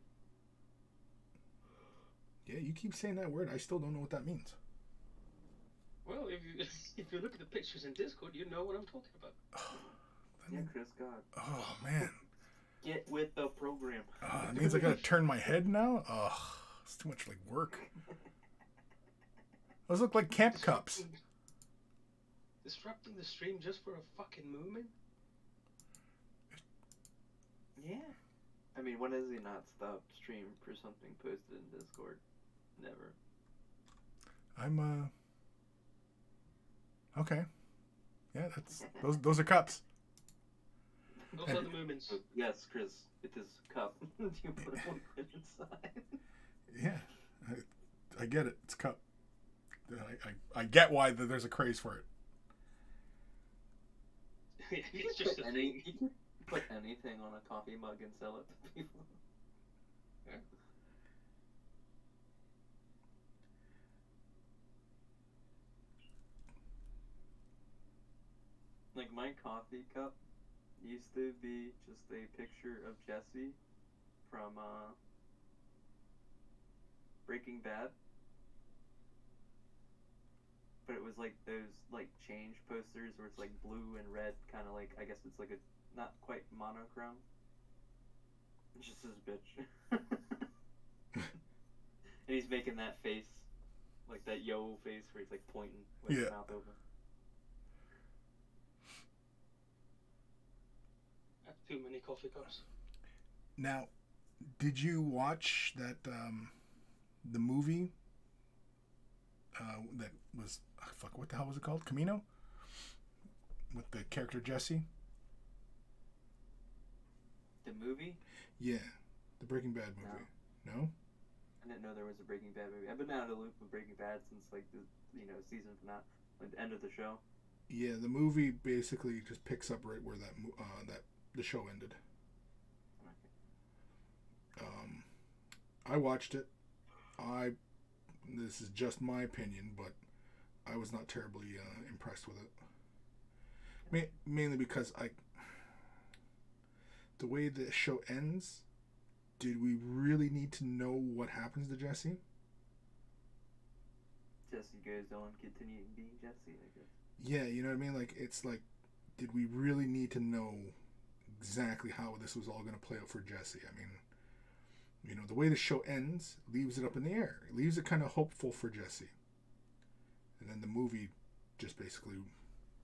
Yeah, you keep saying that word. I still don't know what that means. Well, if you look at the pictures in Discord, you know what I'm talking about. Yeah, Chris, God. Oh, man. Get with the program. It means I gotta turn my head now? Ugh, it's too much like work. Those look like camp cups. Disrupting the stream just for a fucking Moomin? Yeah. I mean, when has he not stopped stream for something posted in Discord? Never. Okay. Yeah, that's... Those are cups. Those are the Moomins. Yes, Chris. It is a cup. You put a one inside. Yeah. I get it. It's a cup. I get why there's a craze for it. It's just a thing. Put anything on a coffee mug and sell it to people. Yeah. Like my coffee cup used to be just a picture of Jesse from Breaking Bad. But it was like those like change posters where it's like blue and red, kind of like, I guess it's like a not quite monochrome. It's just this bitch. And he's making that face, like that yo face where he's like pointing with his mouth open. That's too many coffee cups. Now, did you watch that the movie that was fuck? What the hell was it called? Camino, with the character Jesse. The movie? Yeah, the Breaking Bad movie. No? I didn't know there was a Breaking Bad movie. I've been out of the loop with Breaking Bad since like the season finale, like the end of the show. Yeah, the movie basically just picks up right where that the show ended. Okay. I watched it. This is just my opinion, but I was not terribly impressed with it. Mainly because the way the show ends did we really need to know what happens to Jesse? Jesse goes on continuing being Jesse, I guess. Yeah, you know what I mean? Like, it's like, did we really need to know exactly how this was all going to play out for Jesse? I mean, you know, the way the show ends leaves it up in the air. It leaves it kind of hopeful for Jesse. And then the movie just basically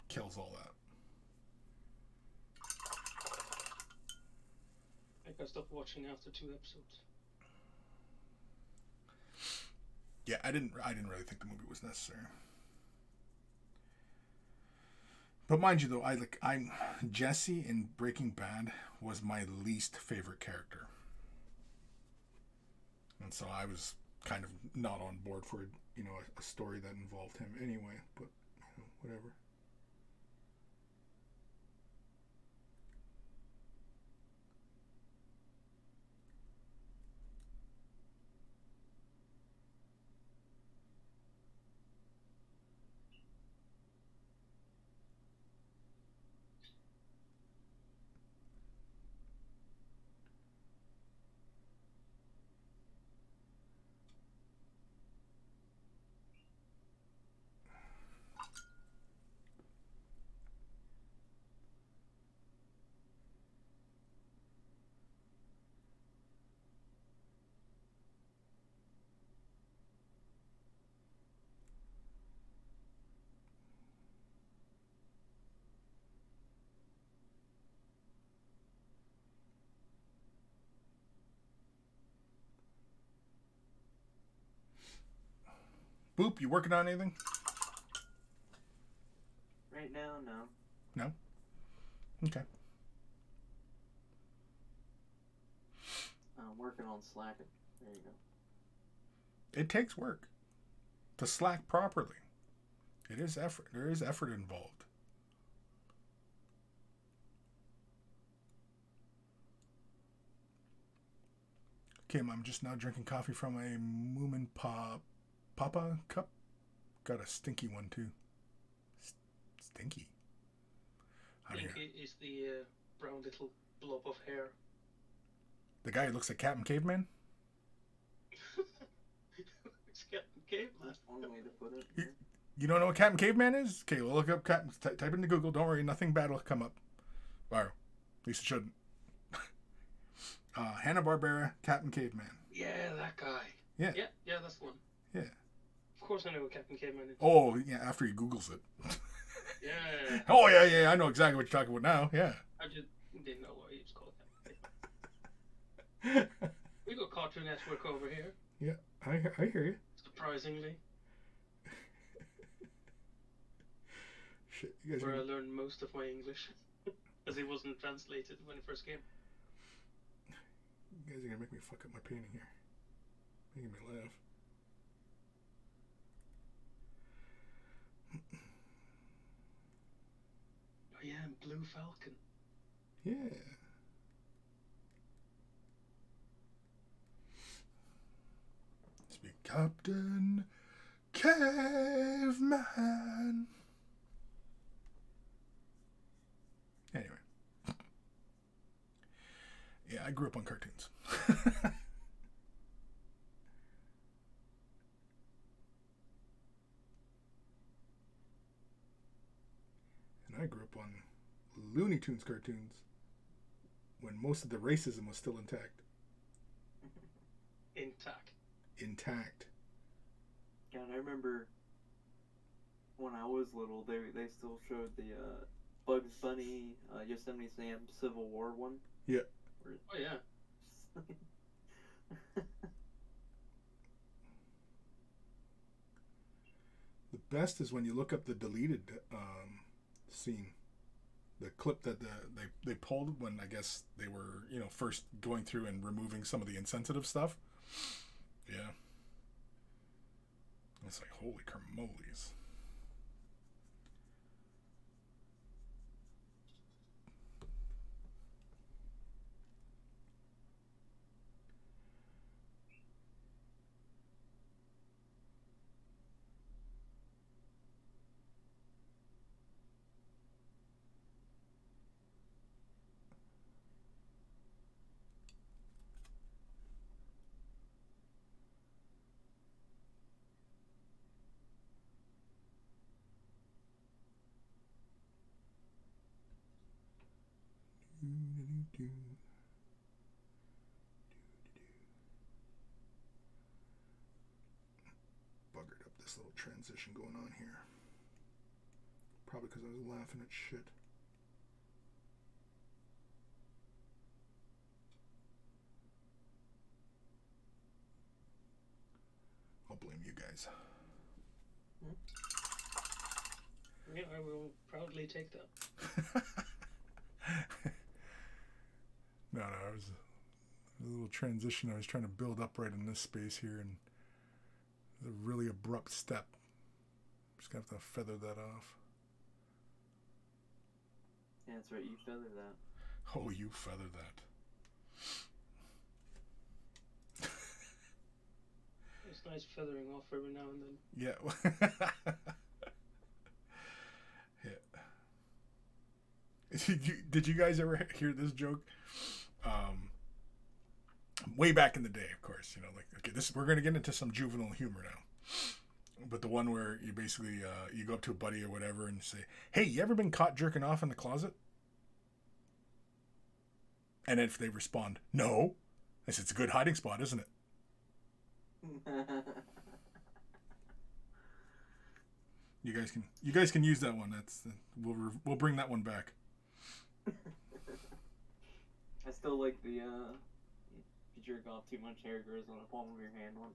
kills all that. I think I stopped watching after 2 episodes. Yeah, I didn't really think the movie was necessary. But mind you, though, Jesse in Breaking Bad was my least favorite character, and so I was kind of not on board for, you know, a story that involved him anyway. But you know, whatever. Boop, you working on anything? Right now, no. No? Okay. I'm working on slacking. There you go. It takes work to slack properly. It is effort. There is effort involved. Kim, I'm just now drinking coffee from a Moomin Papa cup. Got a stinky one too. Stinky. Stinky is the brown little blob of hair. The guy who looks like Captain Caveman? It's Captain Caveman. That's one way to put it. Yeah. You don't know what Captain Caveman is? Okay, well, look up Captain. Type into Google. Don't worry, nothing bad will come up. Or at least it shouldn't. Hanna-Barbera, Captain Caveman. Yeah, that guy. Yeah. Yeah, yeah, that's one. Yeah. Of course I know what Captain Caveman is. Oh, yeah, after he Googles it. Yeah. Oh, yeah, yeah, I know exactly what you're talking about now, yeah. I just didn't know what he was called Captain Caveman. We got Cartoon Network over here. Yeah, I hear you. Surprisingly. Shit, you guys I learned most of my English, because it wasn't translated when it first came. You guys are going to make me fuck up my painting here. Making me laugh. Oh yeah, and Blue Falcon. Yeah. Let's be Captain Caveman. Anyway. Yeah, I grew up on cartoons. I grew up on Looney Tunes cartoons when most of the racism was still intact. Intact. Yeah, and I remember when I was little, they still showed the Bugs Bunny, Yosemite Sam Civil War one. Yeah. Oh, yeah. The best is when you look up the deleted... scene, the clip that they pulled when I guess they were, you know, first going through and removing some of the insensitive stuff. Yeah, it's like holy carmoles. Buggered up this little transition going on here. Probably because I was laughing at shit. I'll blame you guys. Yeah, I will proudly take that. No, I was a little transition I was trying to build up right in this space here, and a really abrupt step. Just gonna have to feather that off. Yeah, that's right. You feather that. Oh, you feather that. It's nice feathering off every now and then. Yeah. Yeah. Did you guys ever hear this joke? Way back in the day, of course, you know, like, okay, this, we're going to get into some juvenile humor now. But the one where you basically, you go up to a buddy or whatever and say, hey, you ever been caught jerking off in the closet? And if they respond, no, I said, it's a good hiding spot, isn't it? You guys can use that one. That's we'll bring that one back. I still like the if you jerk off too much, hair grows on the palm of your hand one.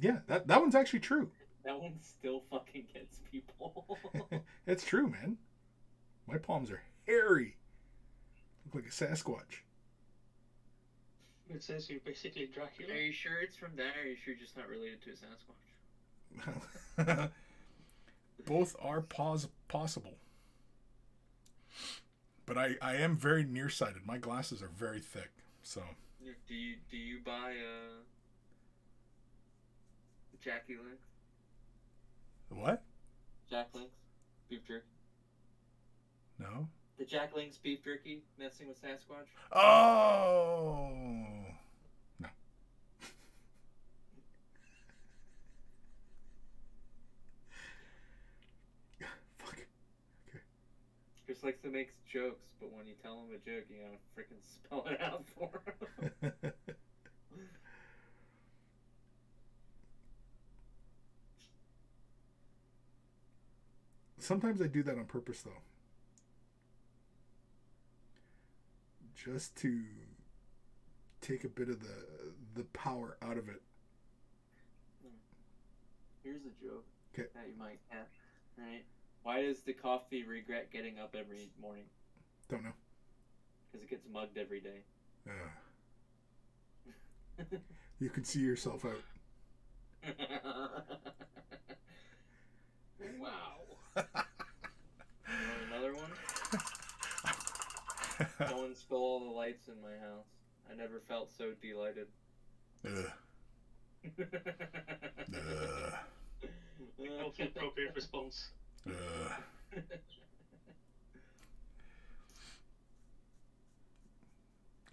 Yeah, that one's actually true. That one still fucking gets people. It's true, man. My palms are hairy. Look like a Sasquatch. It says you're basically Dracula. Are you sure it's from that, or are you sure you're just not related to a Sasquatch? Both are possible. But I am very nearsighted. My glasses are very thick, so... Do you buy, Jack Link's? What? Jack Link's beef jerky. No? The Jack Link's beef jerky messing with Sasquatch? Oh! No. Fuck. Okay. Chris likes to make jokes, but when you tell him a joke, you gotta freaking spell it out for him. Sometimes I do that on purpose, though. Just to take a bit of the power out of it. Here's a joke that you might have. All right. Why does the coffee regret getting up every morning? Don't know. Because it gets mugged every day. You can see yourself out. Wow. You want another one? Someone stole all the lights in my house. I never felt so delighted. Ugh. That's the appropriate response.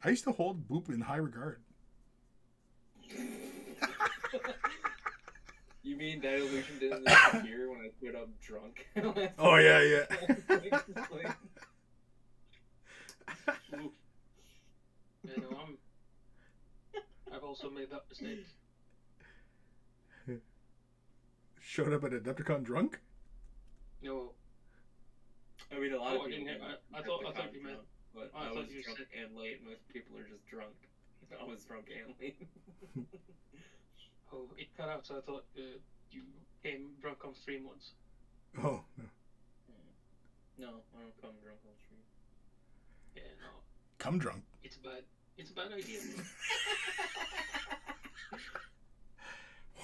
I used to hold boop in high regard. You mean that illusion didn't disappear when I quit up drunk? Oh, yeah, yeah. Yeah, no, I've also made that mistake. Showed up at Adepticon drunk? No. I mean, a lot of people... I thought you meant... But I was drunk and late. Most people are just drunk. I was drunk and late. Oh, it cut out, so I thought you came drunk on stream once. Oh, no. No, I don't come drunk on stream. Yeah, no. Come drunk. It's a bad idea.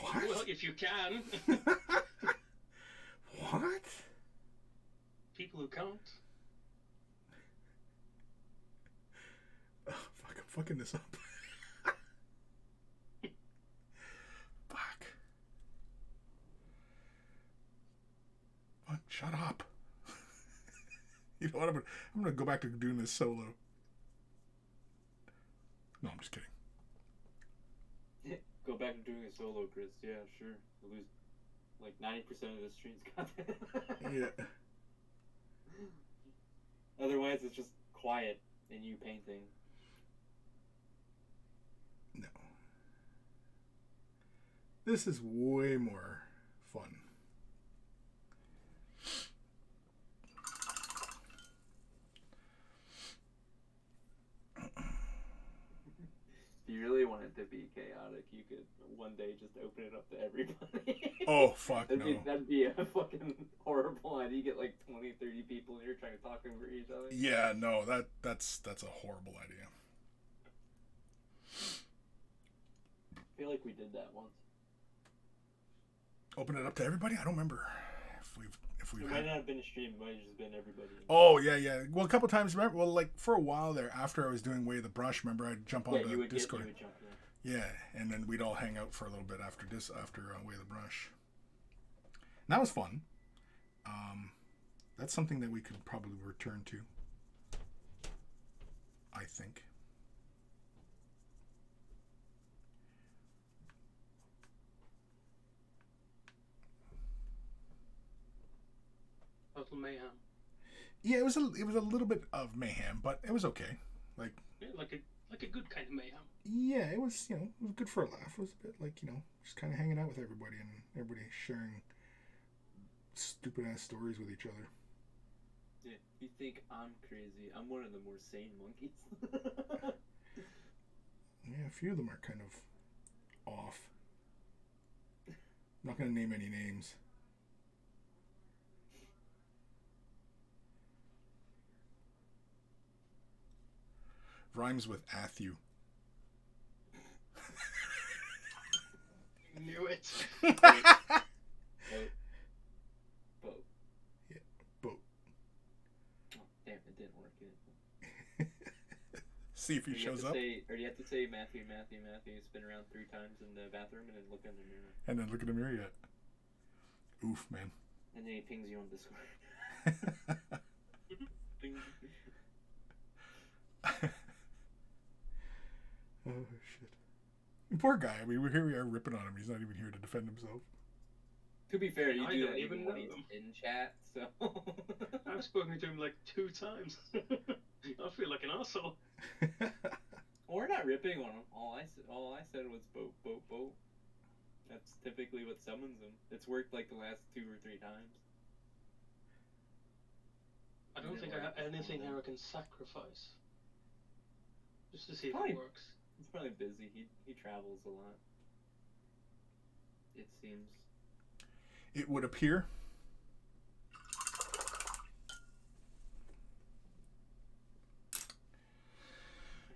What? Well, if you can. What? People who can't. Oh, fuck, I'm fucking this up. Fuck. Fuck, shut up. You know what? I'm gonna go back to doing this solo. No, I'm just kidding. Go back to doing a solo, Chris. Yeah, sure. We'll lose like 90% of the stream's content. Yeah. Otherwise, it's just quiet and you painting. No. This is way more fun. If you really want it to be chaotic, you could one day just open it up to everybody. Oh, fuck. That'd be a fucking horrible idea. You get like 20, 30 people and you're trying to talk over each other. Yeah, no, that's a horrible idea. I feel like we did that once. Open it up to everybody? I don't remember if we've it might not have been a stream. It might have just been everybody. Oh, yeah. Well, a couple times, remember? Well, like, for a while there, after I was doing Way of the Brush, remember, I'd jump on the Discord. Yeah, and then we'd all hang out for a little bit after Way of the Brush. And that was fun. That's something that we could probably return to, I think. Mayhem. Yeah, it was a little bit of mayhem, but it was okay. Like a good kind of mayhem. Yeah, it was, it was good for a laugh. It was a bit like, just kind of hanging out with everybody and everybody sharing stupid ass stories with each other. Yeah, you think I'm crazy? I'm one of the more sane monkeys. Yeah, a few of them are kind of off. I'm not gonna name any names. Rhymes with Athew. Knew it. Boat. Yeah, boat. Oh, damn, it didn't work. See if he shows up. Or do you have to say Matthew, Matthew, Matthew, spin around 3 times in the bathroom and then look in the mirror? And then look in the mirror, yeah. Oof, man. And then he pings you on Discord. Oh, shit. Poor guy. I mean, here we are ripping on him. He's not even here to defend himself. To be fair, you do that even when he's in chat, so... I've spoken to him, like, 2 times. I feel like an asshole. We're not ripping on him. All I said was boat, boat, boat. That's typically what summons him. It's worked, like, the last 2 or 3 times. I don't think I have anything here I can sacrifice. Just to see if it works. He's probably busy. He travels a lot. It seems. It would appear.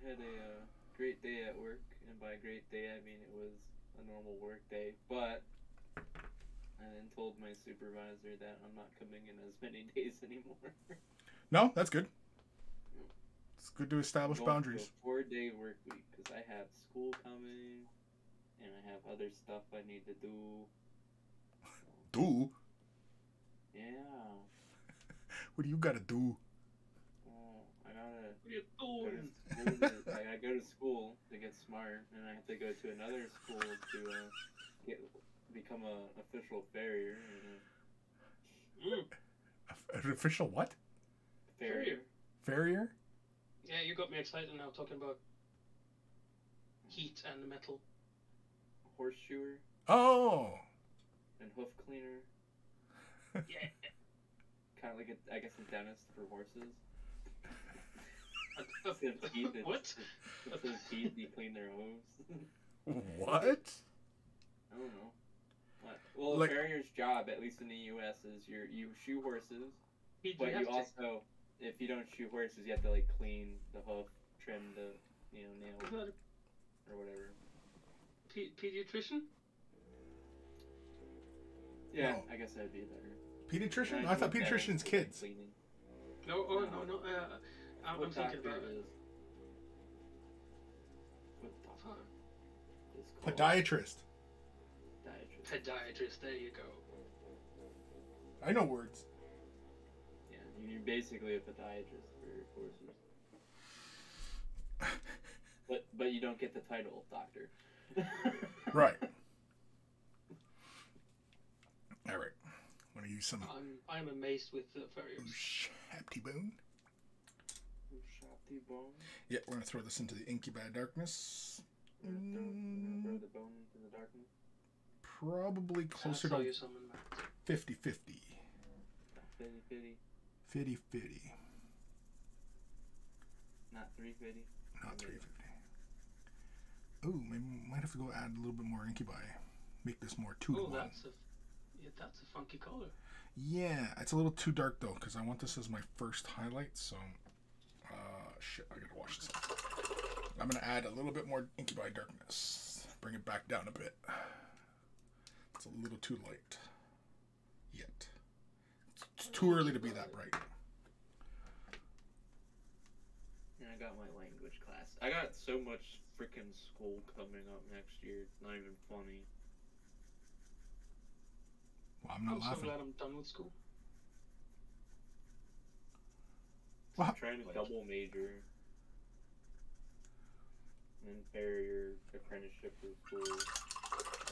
I had a great day at work, and by great day I mean it was a normal work day. But I then told my supervisor that I'm not coming in as many days anymore. No, that's good. It's good to establish boundaries. A 4-day work week because I have school coming and I have other stuff I need to do. Do? Yeah. What do you gotta do? I go to school to get smart, and I have to go to another school to become an official farrier. An official what? Farrier. Farrier? Yeah, you got me excited now talking about heat and metal. Horseshoer. Oh! And hoof cleaner. Yeah. Kind of like, I guess, a dentist for horses. What? Instead of teeth, you clean their hooves. What? I don't know. What? Well, a farrier's job, at least in the U.S., is you shoe horses, but you also... If you don't shoot horses, you have to like clean the hoof, trim the nail or whatever. Pediatrician? Yeah, no. I guess that'd be better. Pediatrician? I thought pediatrician's kids. Cleaning. No, oh no. I'm thinking about it. What the fuck? Podiatrist. Podiatrist. There you go. I know words. You're basically a podiatrist for horses, but you don't get the title of doctor. Right. All right. Want to use some? I'm amazed with the farriers. Hapty bone. Who shot the bone? Yeah, we're going to throw this into the Incubi Darkness. Throw the bone in the darkness? Probably closer to 50-50. 50-50. 50-50. Not 350. Not 350. Oh, maybe we might have to go add a little bit more Incubi. Make this more 2-to-1. That's a funky color. Yeah, it's a little too dark though, because I want this as my first highlight. So, shit, I gotta wash this up. I'm gonna add a little bit more Incubi Darkness. Bring it back down a bit. It's a little too light. Yet. It's too early to be that bright. And I got my language class. I got so much freaking school coming up next year. It's not even funny. Well, I'm not laughing. I'm so glad I'm done with school. Well, I'm trying to double major and then pair your apprenticeship with school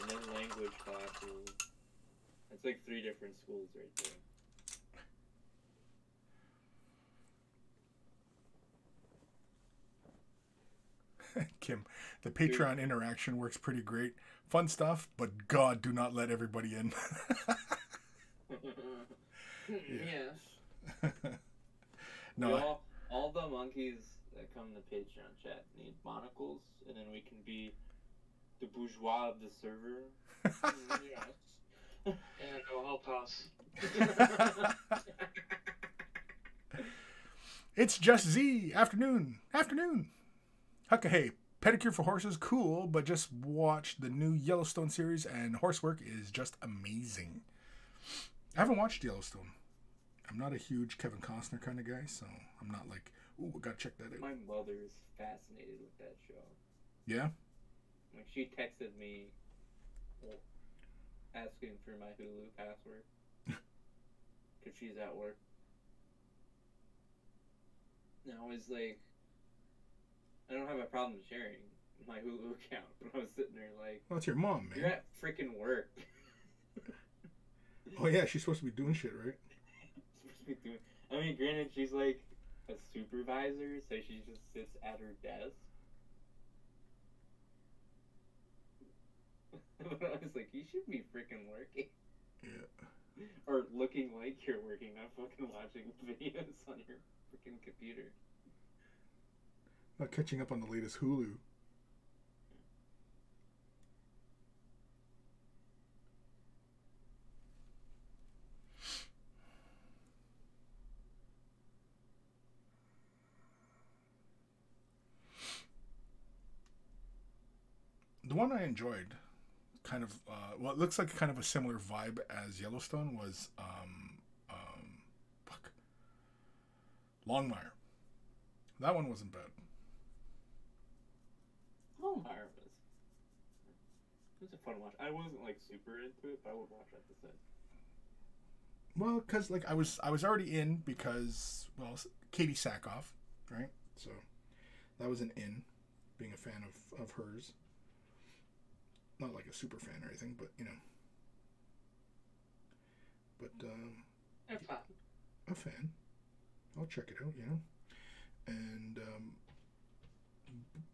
and then language classes. That's like 3 different schools right there. Kim, the Patreon interaction works pretty great. Fun stuff, but God, do not let everybody in. Yes. No. All the monkeys that come to Patreon chat need monocles, and then we can be the bourgeois of the server. Yes. And it'll help us. It's Just Z. Afternoon. Afternoon. Okay, hey, pedicure for horses, cool, but just watch the new Yellowstone series and horsework is just amazing. I haven't watched Yellowstone. I'm not a huge Kevin Costner kind of guy, so I'm not like, ooh, I gotta check that out. My mother is fascinated with that show. Yeah? When she texted me asking for my Hulu password, because she's at work. And I was like, I don't have a problem sharing my Hulu account, but I was sitting there like... Well, it's your mom, man. You're at freaking work. Oh, yeah, she's supposed to be doing shit, right? She's supposed to be doing... I mean, granted, she's like a supervisor, so she just sits at her desk. But I was like, you should be freaking working. Yeah. Or looking like you're working, not fucking watching videos on your freaking computer. Not catching up on the latest Hulu. The one I enjoyed, kind of, well, it looks like kind of a similar vibe as Yellowstone was, Longmire. That one wasn't bad. Longmire was. It was a fun watch. I wasn't like super into it, but I would watch that instead. Well, because like I was already in because Katie Sackhoff, right? So that was an in, being a fan of hers. Not like a super fan or anything, but you know. But a fan. I'll check it out, you know. And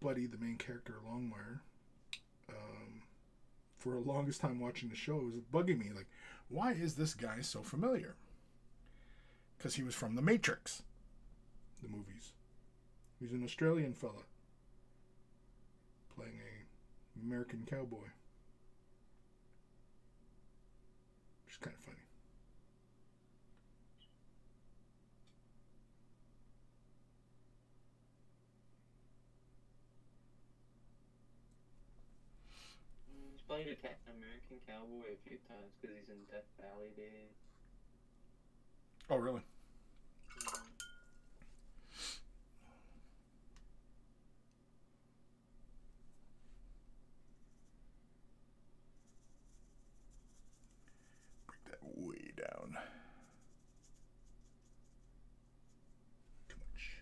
Buddy, the main character of Longmire, for the longest time watching the show, it was bugging me. Like, why is this guy so familiar? Because he was from The Matrix, the movies. He's an Australian fella playing an American cowboy. Which is kind of funny. Played an American cowboy a few times because he's in Death Valley days. Oh, really? Yeah. Break that way down. Too much.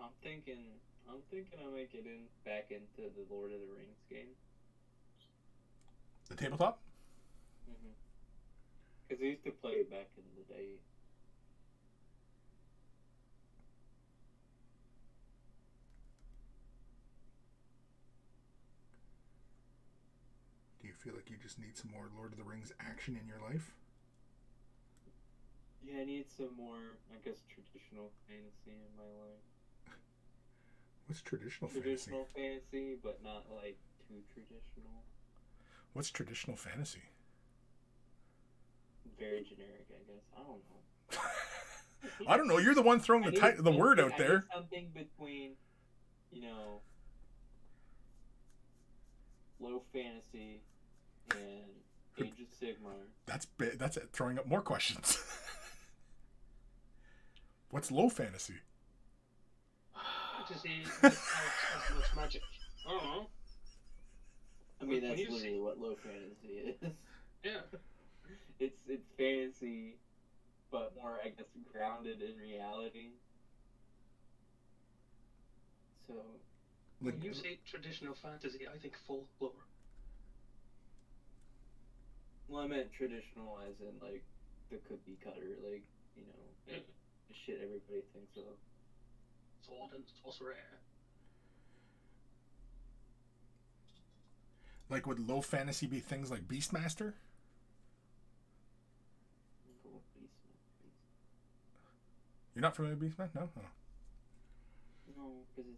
I'm thinking I'm thinking I might get in back into the Lord of the Rings game. The tabletop? Mm-hmm. Because I used to play it back in the day. Do you feel like you just need some more Lord of the Rings action in your life? Yeah, I need some more, I guess, traditional fantasy in my life. What's traditional fantasy? Traditional fantasy, but not, like, too traditional. What's traditional fantasy? Very generic, I guess. I don't know. I don't know. You're the one throwing the word out there. Something between, you know, low fantasy and Age of Sigmar. That's it. Throwing up more questions. What's low fantasy? Just much magic. I don't know. I mean, that's literally what low fantasy is. Yeah. It's fantasy, but more, I guess, grounded in reality. So, like, when you say traditional fantasy, I think folklore. Well, I meant traditional as in, like, the cookie cutter, like, you know, the shit everybody thinks of. Sword and sorcery. Like, would low fantasy be things like Beastmaster? You're not familiar with Beastmaster? No? Oh. No, because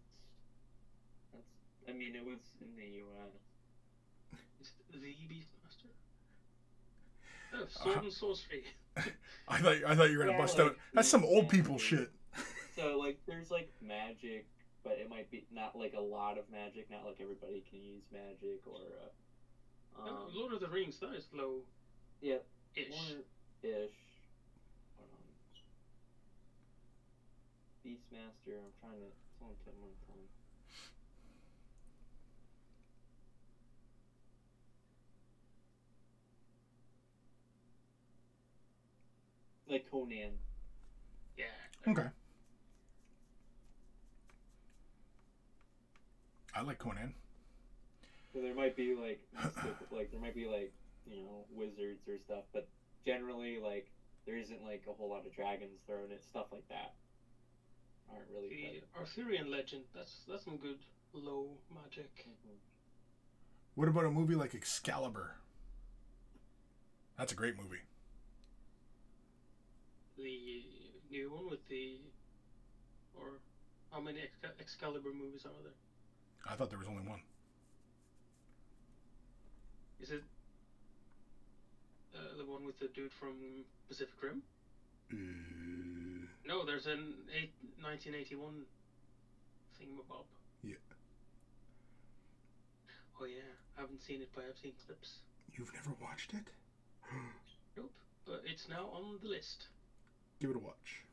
I mean, it was in the U.S. Is it the Beastmaster? Oh, sword and sorcery. I thought you were going to bust out. That's some old people shit. So, like, there's, like, magic, but it might be not, like, a lot of magic. Not, like, everybody can use magic or... Lord of the Rings, that is low. Yeah. Ish. Ish. Hold on. Beastmaster, I'm trying to... It's only 10 more time. Like Conan. Yeah. Okay. I like Conan. So there might be like you know, wizards or stuff, but generally, like, there isn't, like, a whole lot of dragons thrown at stuff like that. Aren't really the Arthurian legend. That's some good low magic. Mm-hmm. What about a movie like Excalibur? That's a great movie. The new one with the... Or how many Excalibur movies are there? I thought there was only one. Is it the one with the dude from Pacific Rim? No, there's an 1981 thingamabob. Yeah. Oh yeah, I haven't seen it, but I've seen clips. You've never watched it? Nope, but it's now on the list. Give it a watch.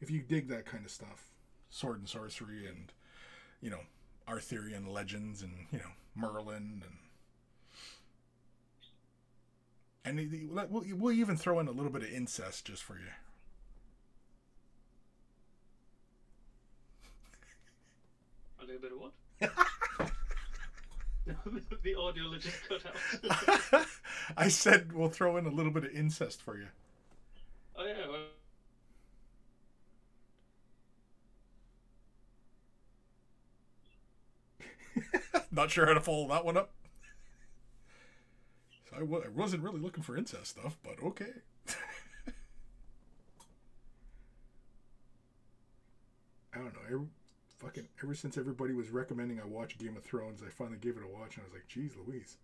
If you dig that kind of stuff, sword and sorcery and, you know, Arthurian legends and, you know, Merlin and we'll even throw in a little bit of incest just for you. A little bit of what? The audio just cut out. I said we'll throw in a little bit of incest for you. Oh yeah, well. Not sure how to follow that one up. So I wasn't really looking for incest stuff, but okay. I don't know. Ever since everybody was recommending I watch Game of Thrones, I finally gave it a watch, and I was like, "Geez, Louise."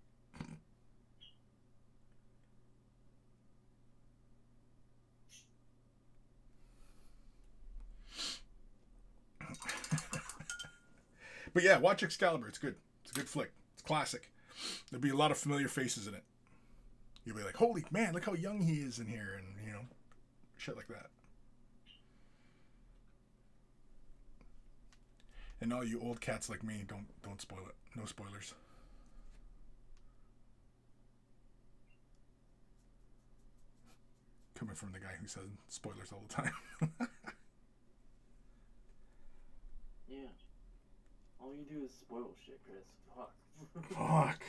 But yeah, watch Excalibur. It's good. It's a good flick. It's classic. There'll be a lot of familiar faces in it. You'll be like, holy man, look how young he is in here. And, you know, shit like that. And all you old cats like me, don't spoil it. No spoilers. Coming from the guy who says spoilers all the time. Yeah. All you do is spoil shit, Chris. Fuck. Fuck.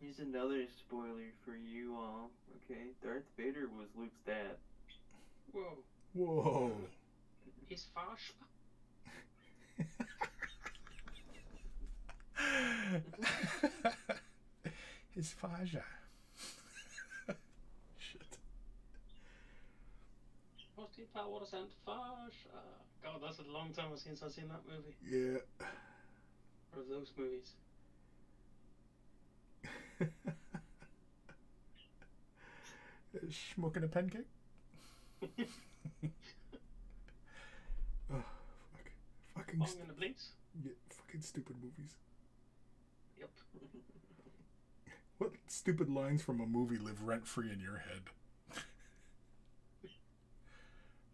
Here's another spoiler for you all, okay? Darth Vader was Luke's dad. Whoa. Whoa. He's Fosh. His Faja. Shit. Powers and Faja. God, that's a long time since I've seen that movie. Yeah. Or of those movies. Smoking a pancake? Oh, fuck. Fucking the Blinks? Yeah, fucking stupid movies. Yep. What stupid lines from a movie live rent-free in your head?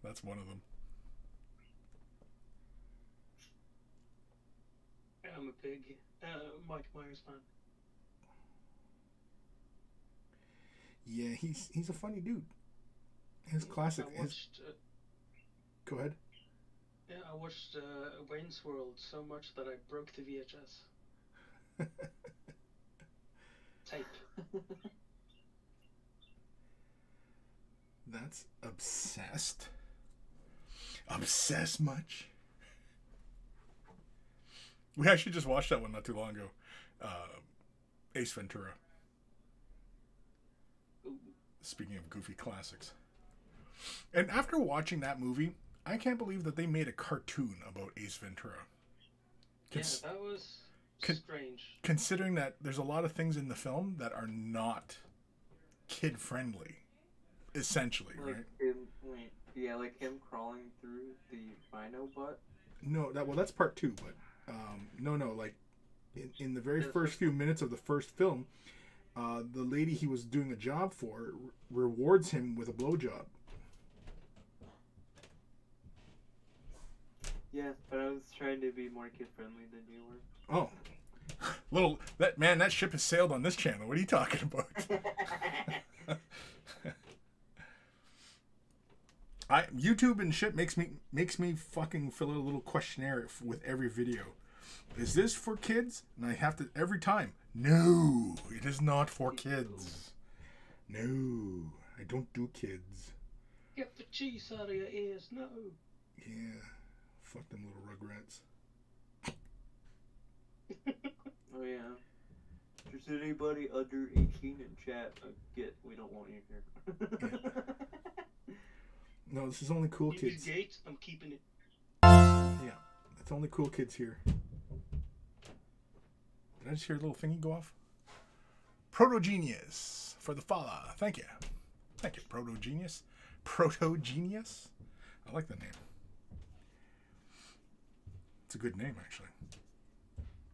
That's one of them. I'm a big Mike Myers fan. Yeah, he's a funny dude. His classic. I watched, go ahead. Yeah, I watched Wayne's World so much that I broke the VHS tape. That's obsessed. Obsessed much? We actually just watched that one not too long ago. Ace Ventura. Speaking of goofy classics. And after watching that movie, I can't believe that they made a cartoon about Ace Ventura. Yeah, that was strange. Considering that there's a lot of things in the film that are not kid-friendly, essentially, like, right? Like him crawling through the rhino butt? No, that, well, that's part two, but no, like in the very first few minutes of the first film, the lady he was doing a job for rewards him with a blowjob. Yeah, but I was trying to be more kid-friendly than you were. Oh. Little, that man, that ship has sailed on this channel. What are you talking about? YouTube and shit makes me fucking fill out a little questionnaire with every video. Is this for kids? And I have to every time. No, it is not for kids. No, I don't do kids. Get the cheese out of your ears, no. Yeah, fuck them little rugrats. Oh yeah. If there's anybody under 18 in chat, we don't want you here. Yeah. No, this is only cool kids. Gate, I'm keeping it. Yeah, it's only cool kids here. Did I just hear a little thingy go off? Protogenius for the follow. Thank you. Thank you, Protogenius. Protogenius? I like the name. It's a good name, actually.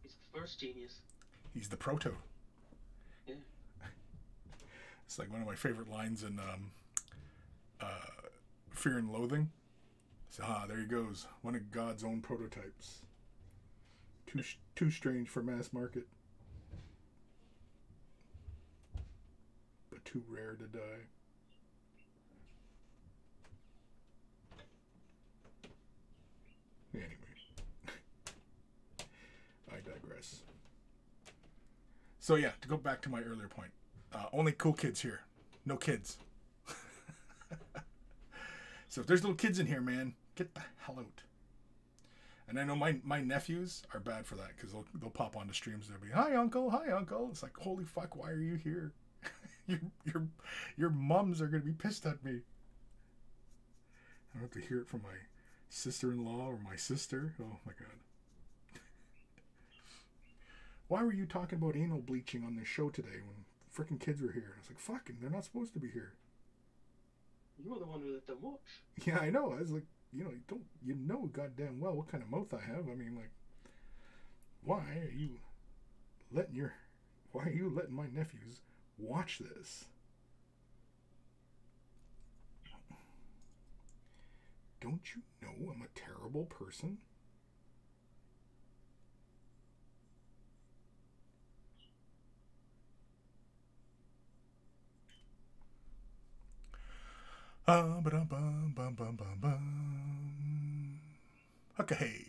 He's the first genius. He's the proto. Yeah. It's like one of my favorite lines in Fear and Loathing. So, there he goes. One of God's own prototypes. Too strange for mass market, but too rare to die. Anyway, I digress. So yeah, to go back to my earlier point, only cool kids here. No kids. So if there's little kids in here, man, get the hell out. And I know my nephews are bad for that because they'll pop onto streams and they'll be, "Hi, uncle. Hi, uncle." It's like, holy fuck, why are you here? your mums are gonna be pissed at me. I don't have to hear it from my sister-in-law or my sister. Oh my god. Why were you talking about anal bleaching on this show today when freaking kids were here? And I was like, fucking, they're not supposed to be here. You're the one who let them watch. Yeah, I know. I was like. You know goddamn well what kind of mouth I have. I mean, like, why are you letting my nephews watch this? Don't you know I'm a terrible person? Ba-da-bum-bum-bum-bum-bum. Okay.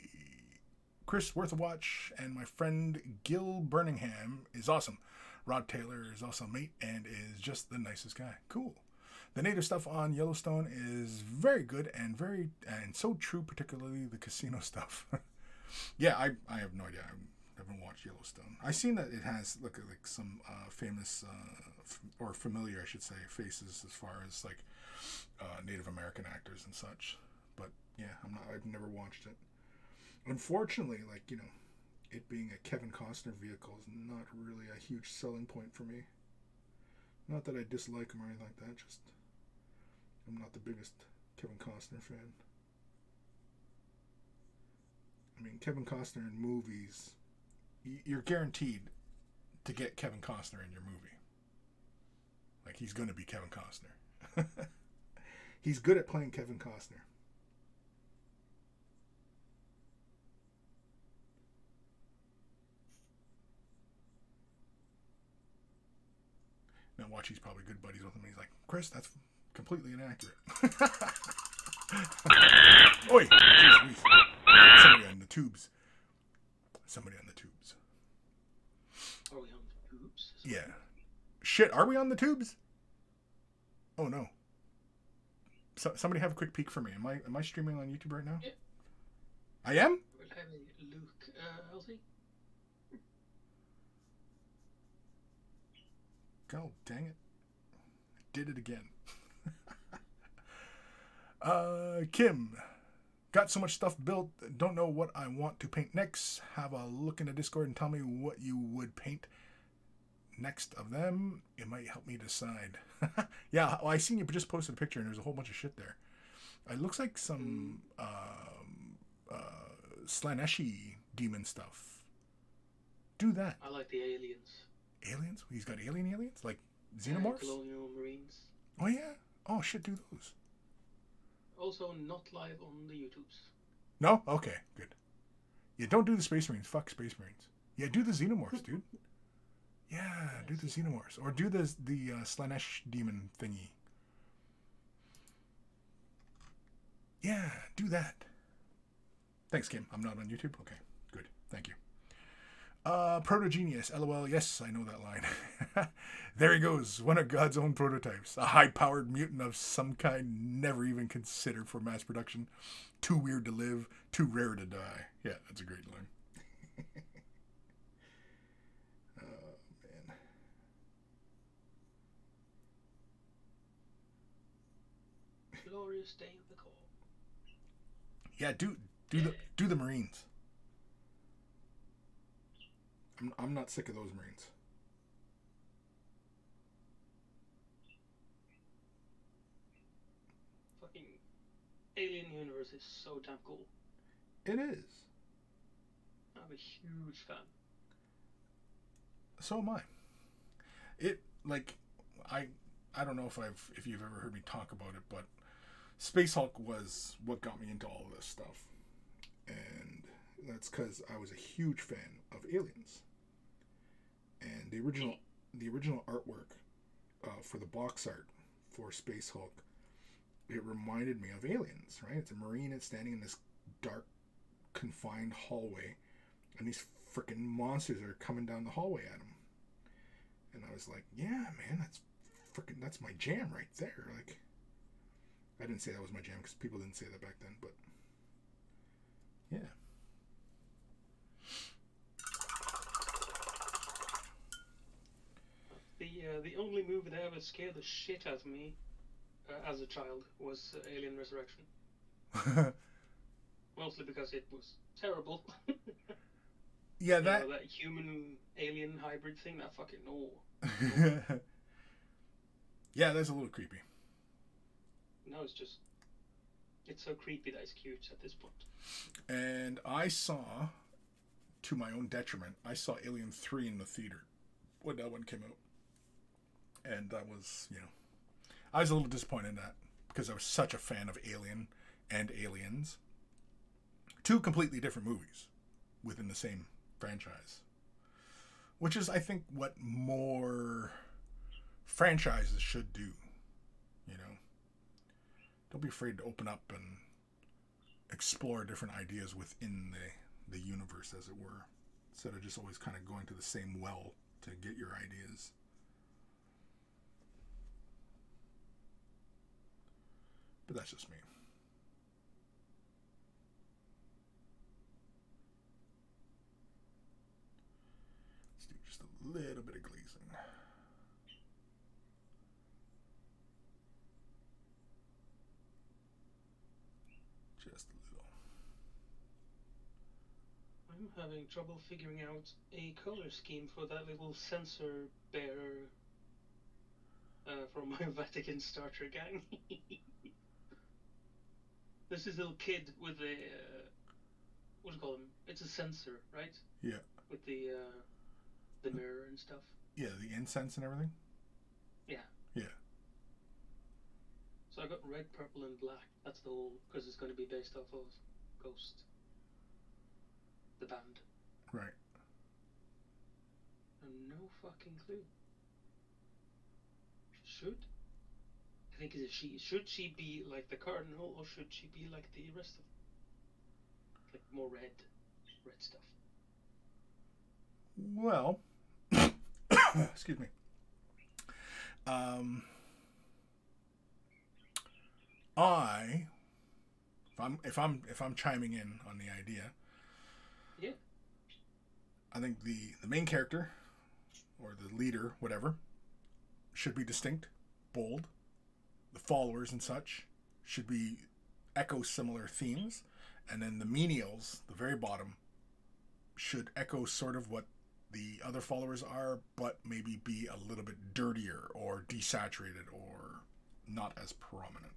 Chris Worth a Watch and my friend Gil Birmingham is awesome. Rod Taylor is also a mate and is just the nicest guy. Cool. The native stuff on Yellowstone is very good and so true, particularly the casino stuff. Yeah, I have no idea. I haven't watched Yellowstone. I've seen that it has like some famous or familiar, I should say, faces as far as like Native American actors and such. But yeah, I've never watched it. Unfortunately, like, you know, it being a Kevin Costner vehicle is not really a huge selling point for me. Not that I dislike him or anything like that, just I'm not the biggest Kevin Costner fan. I mean, Kevin Costner in movies, you're guaranteed to get Kevin Costner in your movie. Like, he's going to be Kevin Costner. He's good at playing Kevin Costner. Now watch, he's probably good buddies with him. He's like, Chris, that's completely inaccurate. Oi! Geez, somebody on the tubes. Somebody on the tubes. Are we on the tubes? Yeah. Shit, are we on the tubes? Oh no. So, somebody have a quick peek for me. Am I streaming on YouTube right now? Yeah. I am? We're having Luke healthy. God dang it. I did it again. Kim. Got so much stuff built. Don't know what I want to paint next. Have a look in the Discord and tell me what you would paint next of them. It might help me decide. Yeah, well, I seen you just posted a picture and there's a whole bunch of shit there. It looks like some Slaneshi demon stuff. Do that. I like the aliens. Aliens? He's got aliens? Like Xenomorphs? Colonial Marines. Oh, yeah? Oh, shit, do those. Also not live on the YouTubes. No? Okay, good. Yeah, don't do the Space Marines. Fuck Space Marines. Yeah, do the Xenomorphs, dude. Yeah, do the Xenomorphs. Or do the Slanesh demon thingy. Yeah, do that. Thanks, Kim. I'm not on YouTube? Okay, good. Thank you. Protogenius, lol, yes, I know that line. There he goes, one of God's own prototypes. A high-powered mutant of some kind never even considered for mass production. Too weird to live, too rare to die. Yeah, that's a great line. Oh, man. Glorious day of the call. Yeah, do the Marines. I'm not sick of those Marines. Fucking Alien Universe is so damn cool. It is. I'm a huge fan. So am I. It, like, I don't know if you've ever heard me talk about it, but Space Hulk was what got me into all of this stuff. And that's because I was a huge fan of Aliens. And the original artwork for the box art for Space Hulk, it reminded me of Aliens, right? It's a Marine that's standing in this dark, confined hallway, and these freaking monsters are coming down the hallway at him. And I was like, yeah, man, that's my jam right there. Like, I didn't say that was my jam because people didn't say that back then, but yeah. The only movie that ever scared the shit out of me as a child was Alien Resurrection. Mostly because it was terrible. Yeah, that... You know, that human-alien hybrid thing, that fucking... no. Yeah, that's a little creepy. No, it's just... It's so creepy that it's cute at this point. And I saw, to my own detriment, I saw Alien 3 in the theater when that one came out. And that was, you know, I was a little disappointed in that because I was such a fan of Alien and Aliens. Two completely different movies within the same franchise. Which is, I think, what more franchises should do, you know. Don't be afraid to open up and explore different ideas within the universe, as it were, instead of just always kind of going to the same well to get your ideas. But that's just me. Let's do just a little bit of glazing. Just a little. I'm having trouble figuring out a color scheme for that little sensor bearer from my Vatican starter gang. This is a little kid with a, what do you call him? It's a sensor, right? Yeah. With the mirror and stuff. Yeah, the incense and everything? Yeah. Yeah. So I got red, purple, and black. That's the whole, because it's going to be based off of Ghost. The band. Right. And no fucking clue. Should? I think it's a she. Should she be like the cardinal, or should she be like the rest of them? Like more red stuff? Well, excuse me. If I'm chiming in on the idea. Yeah. I think the main character, or the leader, whatever, should be distinct, bold. The followers and such should be echo similar themes, and then the menials, the very bottom, should echo sort of what the other followers are, but maybe be a little bit dirtier or desaturated or not as prominent.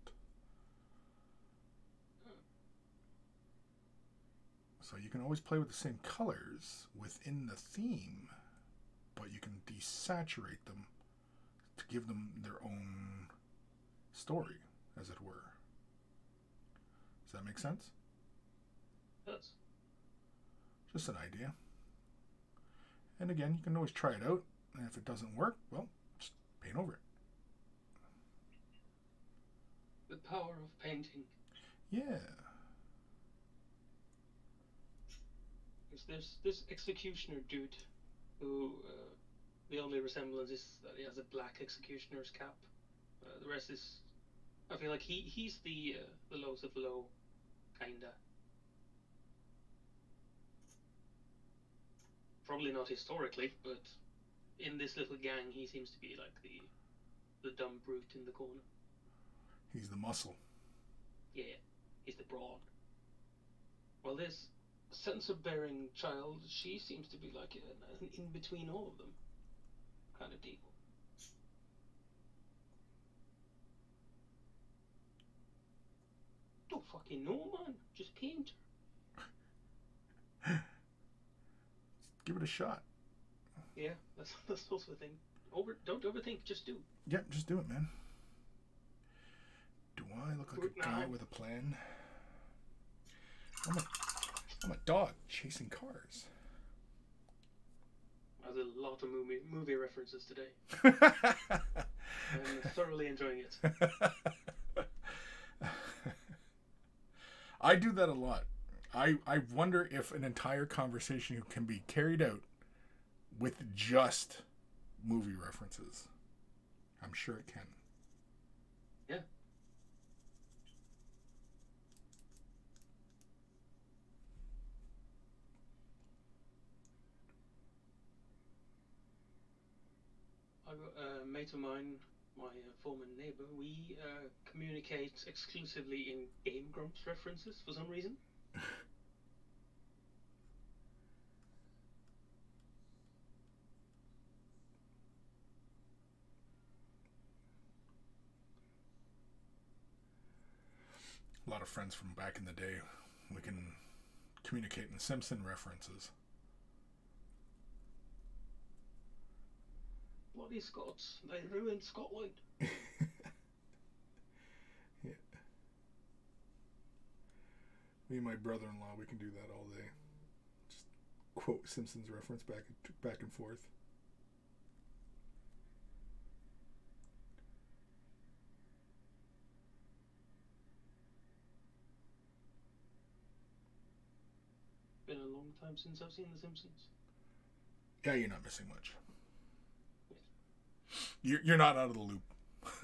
So you can always play with the same colors within the theme, but you can desaturate them to give them their own story, as it were. Does that make sense? Yes. Just an idea. And again, you can always try it out, and if it doesn't work, well, just paint over it. The power of painting. Yeah. There's this executioner dude who the only resemblance is that he has a black executioner's cap. The rest is, I feel like he's the lowest of low, kinda. Probably not historically, but in this little gang, he seems to be like the dumb brute in the corner. He's the muscle. Yeah, he's the brawn. Well, this sensor-bearing child, she seems to be like an in-between all of them kind of deal. Don't fucking know, man. Just paint her. Give it a shot. Yeah, that's also the thing. Don't overthink. Just do. Yeah, just do it, man. Do I look like a guy with a plan? I'm a dog chasing cars. There's a lot of movie references today. I'm thoroughly enjoying it. I do that a lot. I wonder if an entire conversation can be carried out with just movie references. I'm sure it can. Yeah. A mate of mine, my former neighbour, we communicate exclusively in Game Grumps references for some reason. A lot of friends from back in the day, we can communicate in Simpson references. Bloody Scots, they ruined Scotland. Yeah. Me and my brother-in-law, we can do that all day. Just quote Simpsons reference back and forth. time since I've seen The Simpsons. Yeah, you're not missing much. You're not out of the loop.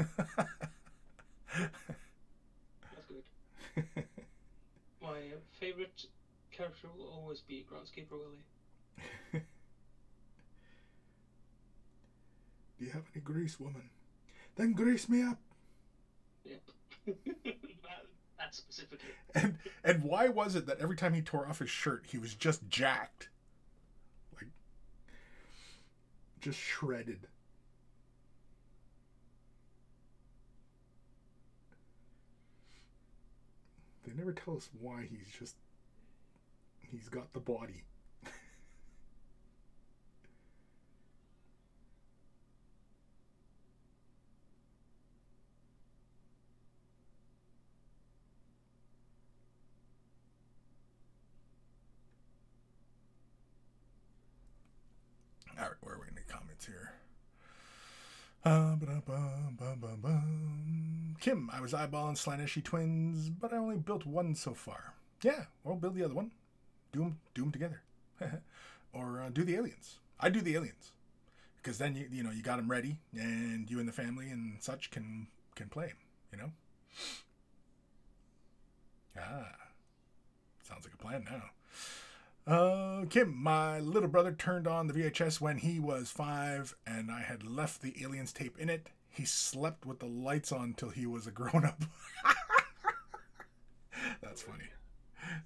That's good. My favorite character will always be Groundskeeper Willie. Do you have any grease, woman? Then grease me up. Yep. That specifically. And why was it that every time he tore off his shirt, he was just jacked? Like, just shredded. They never tell us why he's got the body. Alright, where are we gonna comments here? Kim, I was eyeballing Slaneshi Twins, but I only built one so far. Yeah, we'll build the other one. Do them together. Or do the aliens. I do the aliens. Because then, you know, you got them ready, and you and the family and such can play them, you know? Ah. Sounds like a plan now. Kim, my little brother turned on the VHS when he was 5, and I had left the Aliens tape in it. He slept with the lights on till he was a grown-up. That's funny.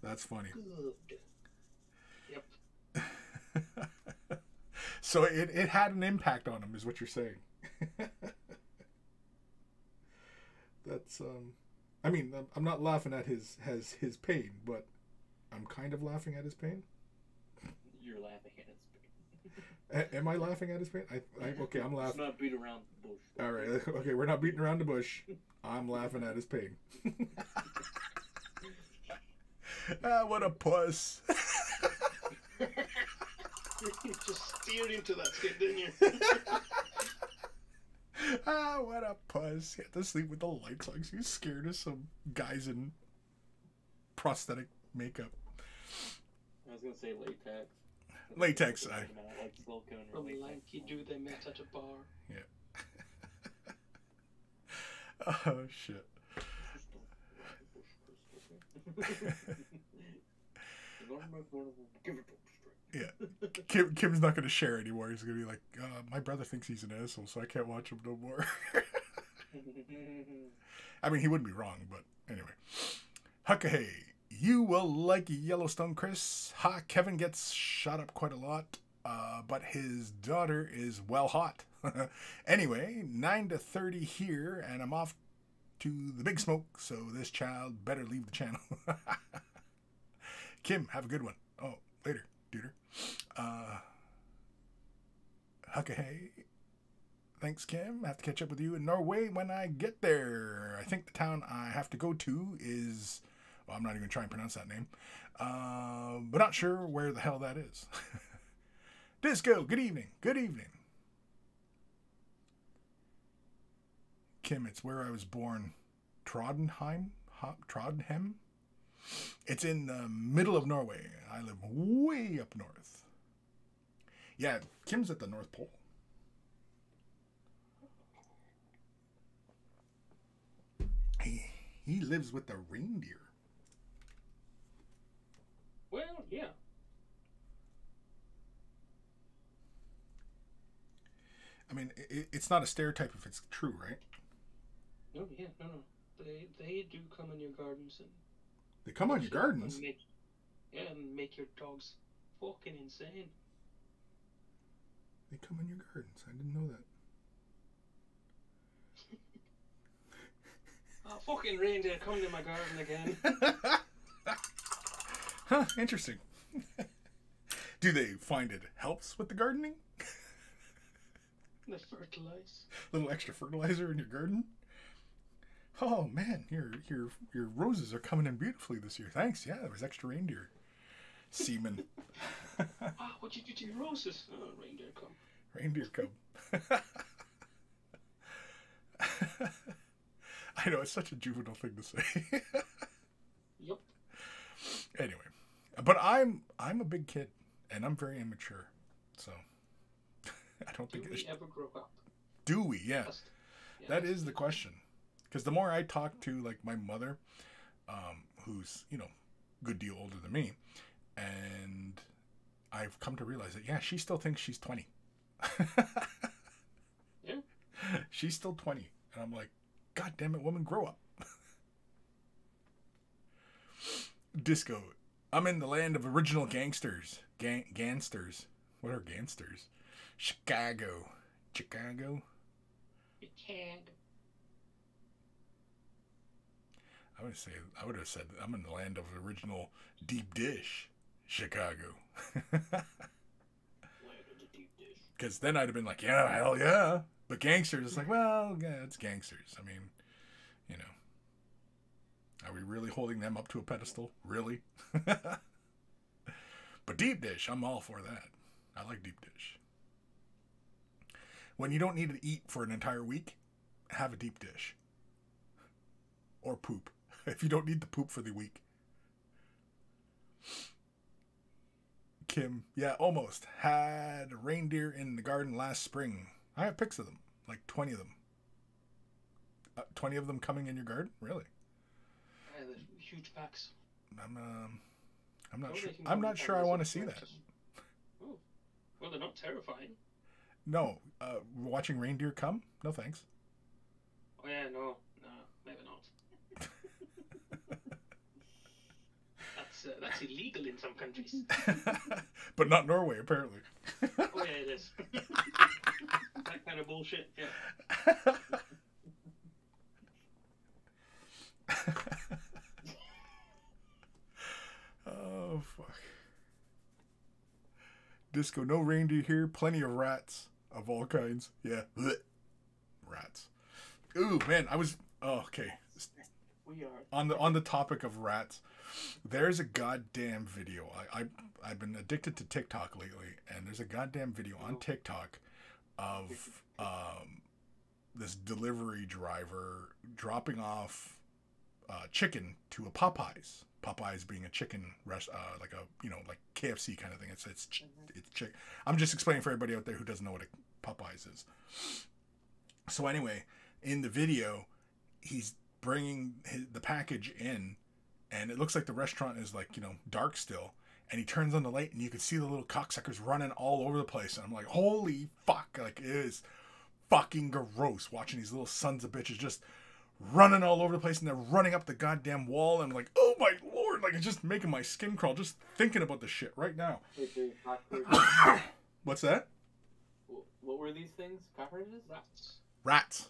That's funny. Yep. So it had an impact on him, is what you're saying. That's, I mean, I'm not laughing at his pain, but I'm kind of laughing at his pain. You're laughing at his pain. Am I laughing at his pain? Okay, I'm laughing. Let's not beat around the bush. All right. Okay, we're not beating around the bush. I'm laughing at his pain. Ah, what a puss. You just steered into that skit, didn't you? Ah, what a puss. You had to sleep with the lights on. You scared of some guys in prosthetic makeup. I was gonna say latex. Latex, I. From a lanky dude they met at a bar. Yeah. Oh shit. Yeah. Kim's not gonna share anymore. He's gonna be like, my brother thinks he's an asshole, so I can't watch him no more. I mean, he wouldn't be wrong, but anyway. Huckahey. You will like Yellowstone, Chris. Ha, Kevin gets shot up quite a lot, but his daughter is well hot. Anyway, 9:30 here, and I'm off to the big smoke, so this child better leave the channel. Kim, have a good one. Oh, later, duder. Huckahey. Thanks, Kim. I have to catch up with you in Norway when I get there. I think the town I have to go to is... I'm not even trying to pronounce that name, but not sure where the hell that is. Disco, good evening. Good evening. Kim, it's where I was born. Trondheim? Trondheim? It's in the middle of Norway. I live way up north. Yeah, Kim's at the North Pole. He lives with the reindeer. Well, yeah. I mean, it's not a stereotype if it's true, right? No, yeah, no. They do come in your gardens and... They come on your gardens? And make your dogs fucking insane. They come in your gardens. I didn't know that. Oh, fucking reindeer coming to my garden again. Huh, interesting. Do they find it helps with the gardening? The fertilize. A little extra fertilizer in your garden? Oh man, your roses are coming in beautifully this year. Thanks, yeah, there was extra reindeer semen. Oh, what'd you do to your roses? Oh, reindeer cum. Reindeer cum. I know, it's such a juvenile thing to say. Yep. Anyway. But I'm a big kid, and I'm very immature, so I don't think we ever grow up. Do we? Yeah, yeah. That is the question. Because the more I talk to like my mother, who's a good deal older than me, and I've come to realize that yeah, she still thinks she's 20. Yeah, she's still 20, and I'm like, God damn it, woman, grow up. Disco. I'm in the land of original gangsters. Gangsters. What are gangsters? Chicago. Chicago? Chicago. I would have said that I'm in the land of original deep dish. Chicago. Land of the deep dish. Because then I'd have been like, yeah, hell yeah. But gangsters, it's like, well, yeah, it's gangsters. I mean, you know. Are we really holding them up to a pedestal? Really? But deep dish, I'm all for that. I like deep dish. When you don't need to eat for an entire week, have a deep dish. Or poop. If you don't need the poop for the week. Kim, yeah, almost. Had reindeer in the garden last spring. I have pics of them. Like 20 of them. 20 of them coming in your garden? Really? Huge packs. I'm not sure I want to see that. Oh. Well, they're not terrifying. No, watching reindeer come? No thanks. Oh yeah, no, maybe not. That's illegal in some countries. But not Norway, apparently. Oh yeah, it is. That kind of bullshit. Yeah. Oh, fuck. Disco, no reindeer here. Plenty of rats of all kinds. Yeah. Blech. Rats. Ooh, man. Okay. We are on the topic of rats. There's a goddamn video. I've been addicted to TikTok lately, and there's a goddamn video on TikTok of this delivery driver dropping off chicken to a Popeyes. Popeyes being a chicken rest, like a like KFC kind of thing. It's chicken. I'm just explaining for everybody out there who doesn't know what a Popeyes is. So anyway, in the video, he's bringing the package in, and it looks like the restaurant is like dark still. And he turns on the light, and you can see the little cocksuckers running all over the place. And I'm like, holy fuck! Like it is fucking gross watching these little sons of bitches just running all over the place, and they're running up the goddamn wall, and I'm like, oh my lord, like it's just making my skin crawl just thinking about this shit right now. Wait, what's that? What were these things? Cockroaches? Rats. Rats.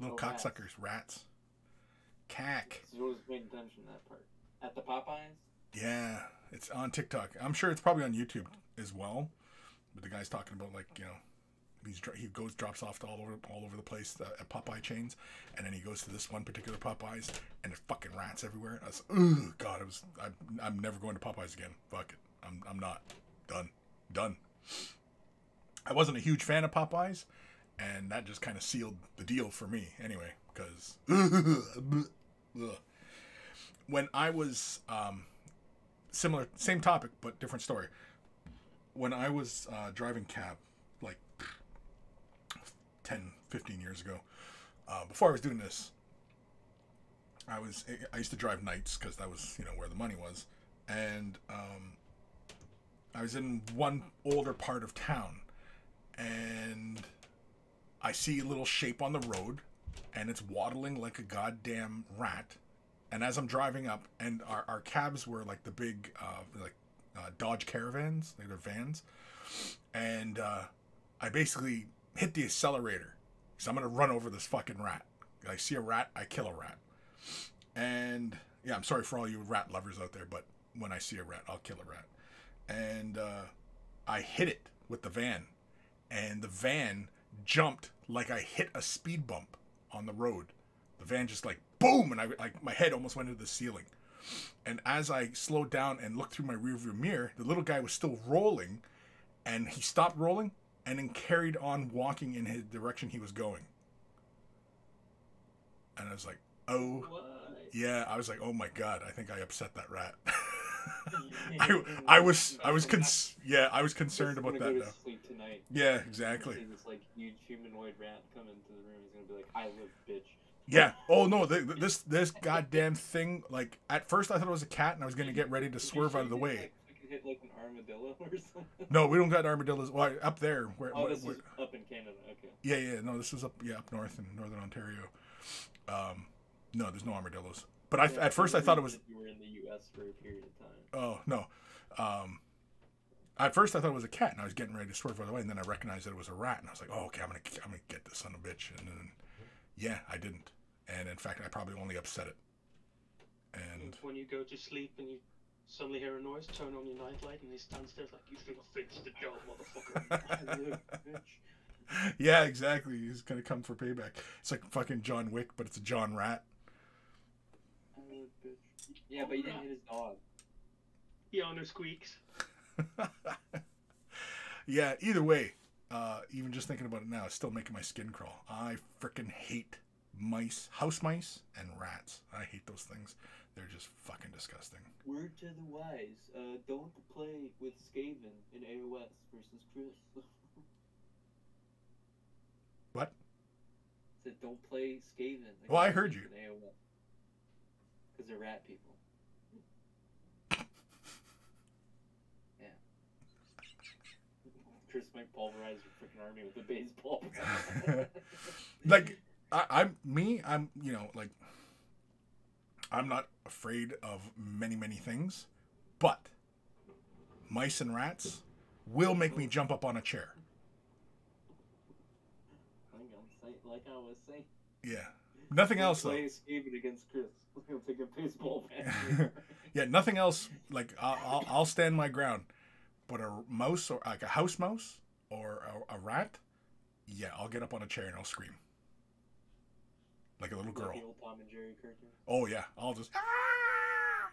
Little cocksuckers. Rats. Cack. So you always paying attention to that part. At the Popeyes? Yeah. It's on TikTok. I'm sure it's probably on YouTube as well. But the guy's talking about like, he goes, drops off to all over the place at Popeye chains, and then he goes to this one particular Popeyes, and there's fucking rats everywhere. I was, ugh, God, I'm never going to Popeyes again. Fuck it, I'm not done. I wasn't a huge fan of Popeyes, and that just kind of sealed the deal for me anyway. Because when I was same topic but different story. When I was driving cab, like 10, 15 years ago, before I was doing this, I used to drive nights because that was, where the money was. And I was in one older part of town, and I see a little shape on the road, and it's waddling like a goddamn rat. And as I'm driving up, and our cabs were like the big, Dodge Caravans, like their vans. And I basically hit the accelerator because I'm gonna run over this fucking rat. I see a rat, I kill a rat. And yeah, I'm sorry for all you rat lovers out there, but when I see a rat, I'll kill a rat. And I hit it with the van, and the van jumped like I hit a speed bump on the road. The van just like boom, and I like my head almost went into the ceiling. And as I slowed down and looked through my rearview mirror, the little guy was still rolling, and he stopped rolling, and then carried on walking in his direction he was going. And I was like, oh, what? Yeah. I was like, oh my God, I think I upset that rat. I was concerned about that though. Yeah, exactly. This like huge humanoid rat come into the room, he's gonna be like, I live, bitch. Yeah. Oh no, this goddamn thing, like at first I thought it was a cat and I was gonna get ready to swerve out of the way. Hit like an armadillo or something? No, we don't got armadillos. Well, up there. This is up in Canada. Okay. Yeah, yeah. No, this is up. Yeah, up north in northern Ontario. No, there's no armadillos. But yeah, at first I thought it was. You were in the U.S. for a period of time. Oh no. At first I thought it was a cat, and I was getting ready to swerve out of the way, and then I recognized that it was a rat, and I was like, "Oh, okay, I'm gonna get this son of a bitch." And then, yeah, I didn't. And in fact, I probably only upset it. And when you go to sleep and you suddenly hear a noise, turn on your nightlight, and he stands there like, you think I finished the job, motherfucker. Yeah, exactly. He's gonna come for payback. It's like fucking John Wick, but it's a John Rat. Yeah, but he didn't hit his dog. He honor squeaks. Yeah, either way, even just thinking about it now, it's still making my skin crawl. I freaking hate mice, house mice, and rats. I hate those things. They're just fucking disgusting. Word to the wise, don't play with Skaven in AOS versus Chris. What? I said don't play Skaven. Like, well, I heard you. Because they're rat people. Yeah. Chris might pulverize your freaking army with a baseball. Like, I'm, you know, like, I'm not afraid of many things, but mice and rats will make me jump up on a chair. Like I was saying. Yeah. Nothing else though. Even against Chris, he'll take a baseball bat. Yeah, nothing else. Like I'll stand my ground, but a mouse or like a house mouse or a rat, yeah, I'll get up on a chair and I'll scream. Like a little girl. Like the old Tom and Jerry cartoon. Oh yeah, I'll just. Ah!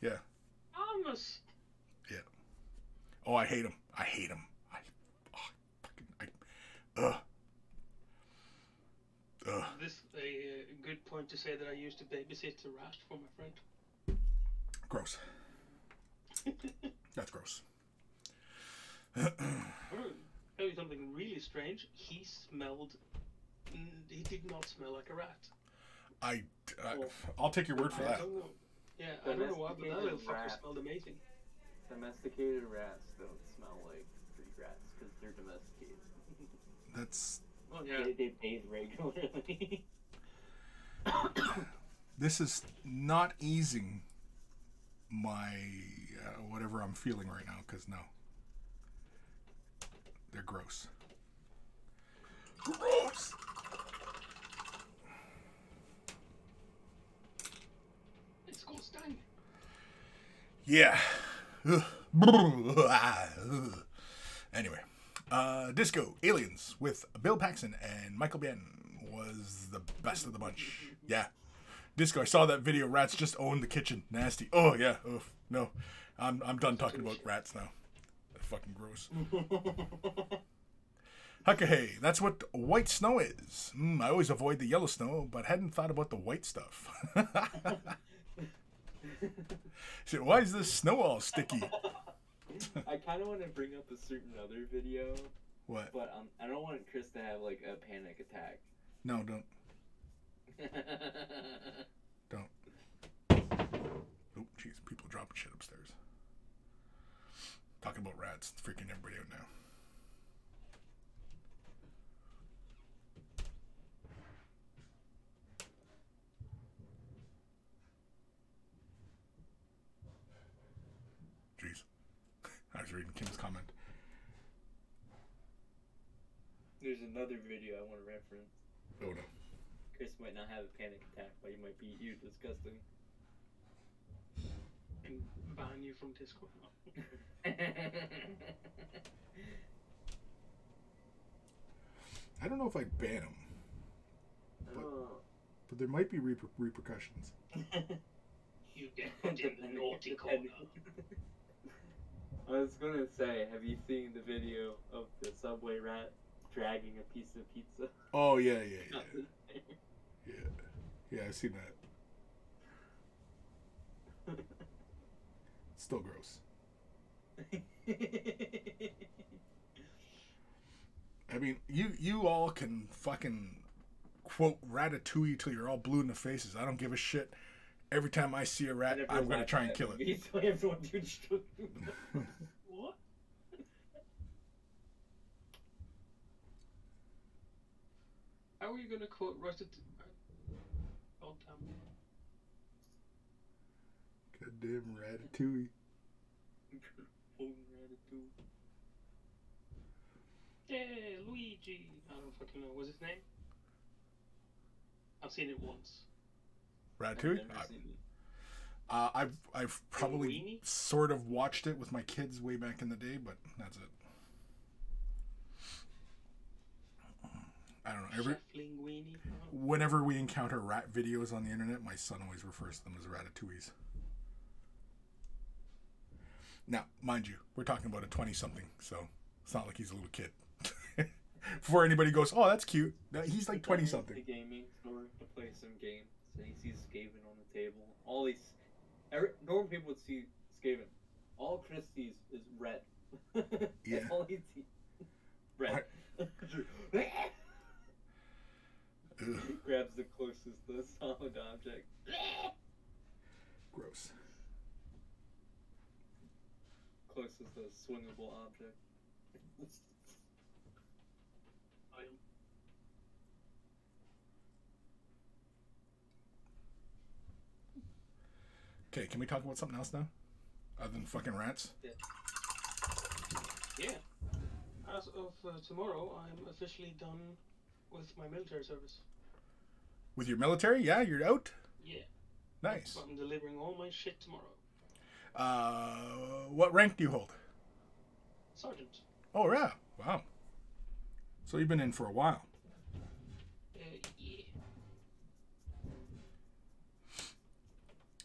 Yeah. Almost. Yeah. Oh, I hate him. I hate him. Ugh. This is a good point to say that I used to babysit a rat for my friend. Gross. That's gross. Tell you something really strange. He smelled. He did not smell like a rat. I'll take your word for that. Don't know. Yeah, I don't know why, but that little fucker smelled amazing. Domesticated rats don't smell like street rats because they're domesticated. That's. Well, yeah. They bathe regularly. This is not easing my whatever I'm feeling right now because no, they're gross. Gross. It's school's done. Yeah. Anyway. Disco Aliens with Bill Paxton and Michael Biehn was the best of the bunch. Yeah. Disco, I saw that video. Rats just own the kitchen. Nasty. Oh, yeah. Oof. No. I'm done talking about rats now. They're fucking gross. Huckahey, that's what white snow is. I always avoid the yellow snow, but hadn't thought about the white stuff. Shit, why is this snow all sticky? I kind of want to bring up a certain other video. What? But I don't want Chris to have like a panic attack. No, don't. Don't. Oh, jeez, people dropping shit upstairs. Talking about rats, it's freaking everybody out now. I was reading Kim's comment. There's another video I want to reference. Oh no. Chris might not have a panic attack, but he might beat you disgusting. And ban you from Discord. I don't know if I'd ban him. But there might be repercussions. You damned in the naughty corner. I was gonna say, have you seen the video of the subway rat dragging a piece of pizza? Oh yeah. Yeah, I've seen that. Still gross. I mean, you all can fucking quote Ratatouille till you're all blue in the faces. I don't give a shit. Every time I see a rat, I'm gonna try and kill it. What? How are you gonna quote Ratatouille? Oh, goddamn Ratatouille. Yeah, Luigi. I don't fucking know. What's his name? I've seen it once. Ratatouille? I've probably sort of watched it with my kids way back in the day, but that's it. I don't know. Whenever we encounter rat videos on the internet, my son always refers to them as Ratatouilles. Now, mind you, we're talking about a 20-something, so it's not like he's a little kid. Before anybody goes, oh, that's cute. He's like 20-something. The gaming store to play some game, so he sees Skaven on the table. All these normal people would see Skaven. All Chris sees is red. Yeah. All he sees red. Right. He grabs the closest to the solid object. Gross. Closest to a swingable object. Okay, can we talk about something else now? Other than fucking rats? Yeah. As of tomorrow, I'm officially done with my military service. With your military? Yeah, you're out? Yeah. Nice. I'm delivering all my shit tomorrow. What rank do you hold? Sergeant. Oh, yeah. Wow. So you've been in for a while. Yeah.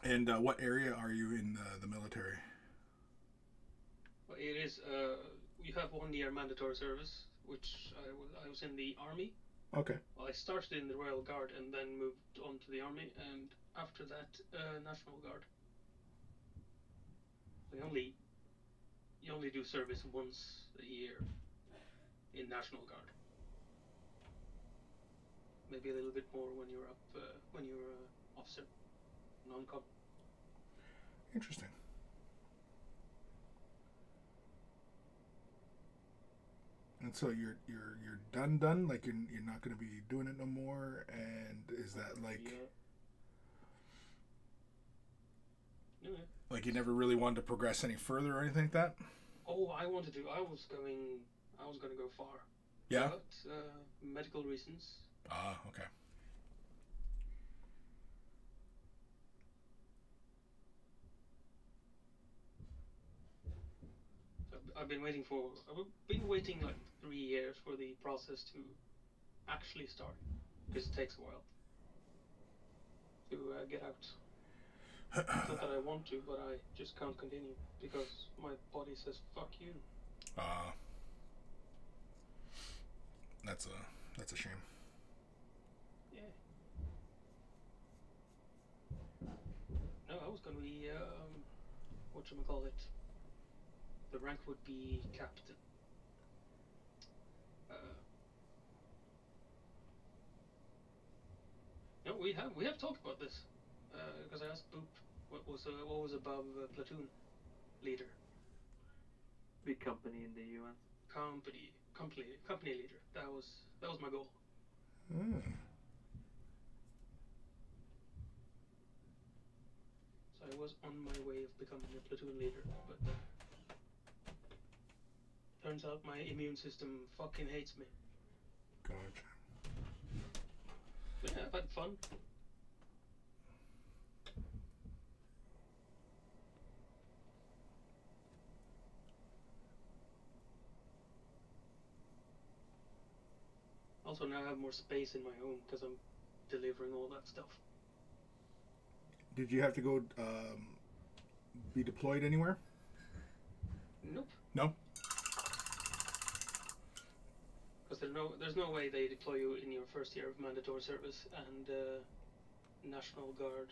And what area are you in the military? Well, it is, we have 1 year mandatory service, which I was in the army. Okay. Well, I started in the Royal Guard and then moved on to the army, and after that, National Guard. You only do service once a year in National Guard. Maybe a little bit more when you're up, when you're officer, non-com. Interesting. And so you're done, like you're not going to be doing it no more. And is that like? Yeah. Yeah. Like you never really wanted to progress any further or anything like that? Oh, I wanted to. I was going to go far. Yeah? But medical reasons. Ah, okay. I've been waiting like 3 years for the process to actually start, because it takes a while to get out. Not that I want to, but I just can't continue because my body says "fuck you." That's a shame. Yeah. No, I was gonna be whatchamacallit. The rank would be captain. No, we have talked about this. Because I asked Boop what was above platoon leader. Big company in the UN. Company leader. That was my goal. Mm. So I was on my way of becoming a platoon leader, but turns out my immune system fucking hates me. Gotcha. But yeah, I've had fun. Also, now I have more space in my home because I'm delivering all that stuff. Did you have to go be deployed anywhere? Nope. No? Because there's no way they deploy you in your first year of mandatory service, and National Guard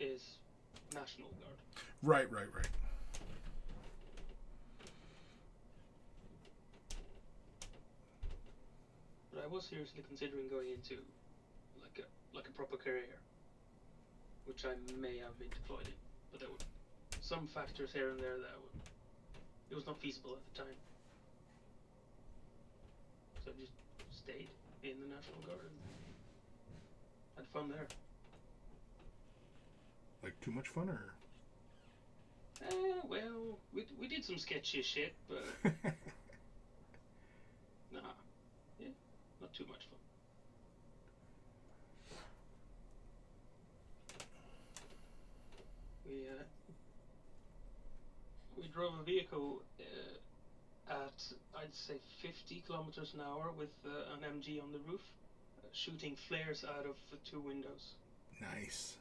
is National Guard. Right. was seriously considering going into like a proper career, which I may have been deployed in, but there were some factors here and there that would, it was not feasible at the time. So I just stayed in the National Guard and had fun there. Like too much fun, or? Well, we did some sketchy shit, but nah, yeah, not too much fun. We drove a vehicle at I'd say 50 kilometers an hour with an MG on the roof, shooting flares out of two windows. Nice.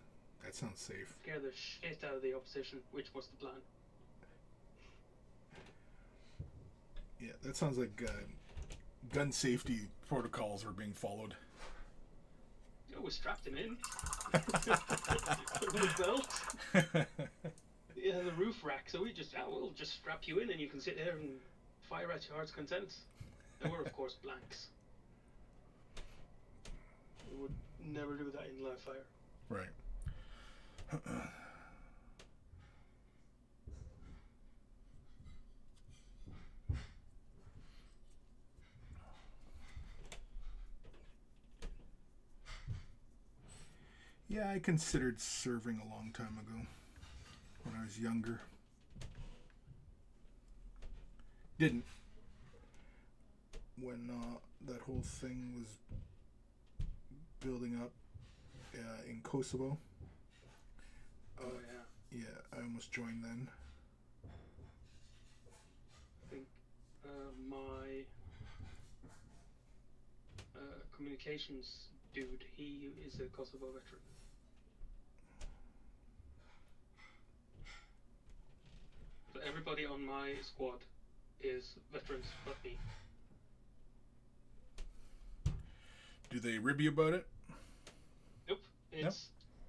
That sounds safe. Scare the shit out of the opposition, which was the plan. Yeah, that sounds like gun safety protocols were being followed. Oh, we strapped him in. With belt. Yeah, the roof rack, so we just, we'll just strap you in and you can sit there and fire at your heart's content. There were, of course, blanks. We would never do that in live fire. Right. Yeah, I considered serving a long time ago when I was younger. Didn't. When that whole thing was building up in Kosovo. Oh yeah. Yeah, I almost joined then. I think my communications dude, he is a Kosovo veteran. So everybody on my squad is veterans but me. Do they rib you about it? Nope. It's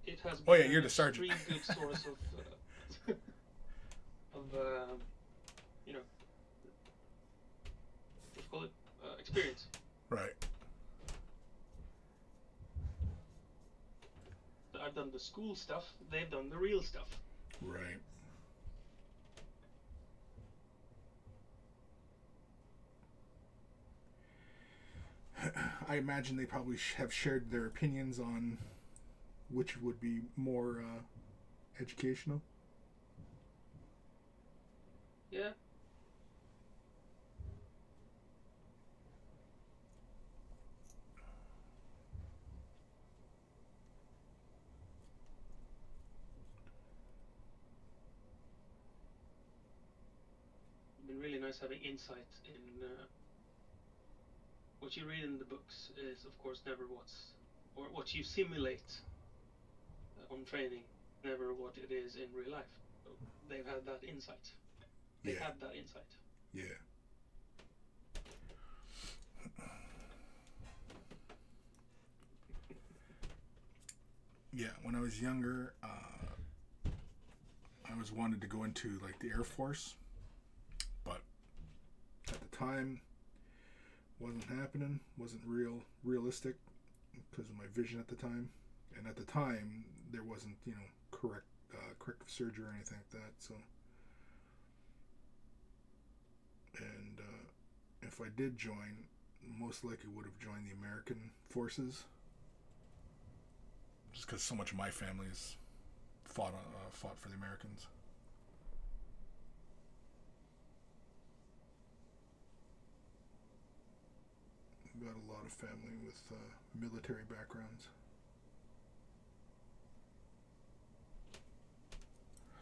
It has been you're the sergeant. Extremely good source of, you know, what do you call it? Experience. Right. I've done the school stuff, they've done the real stuff. Right. I imagine they probably have shared their opinions on which would be more educational. Yeah. It's been really nice having insight in what you read in the books is, of course, never what you simulate on training, never what it is in real life. So they've had that insight. They had that insight. Yeah. Yeah, when I was younger, I always wanted to go into like the Air Force, but at the time wasn't happening, wasn't realistic because of my vision at the time. And at the time, there wasn't, you know, corrective surgery or anything like that. So, and if I did join, most likely would have joined the American forces, just because so much of my family's fought for the Americans. We've got a lot of family with military backgrounds.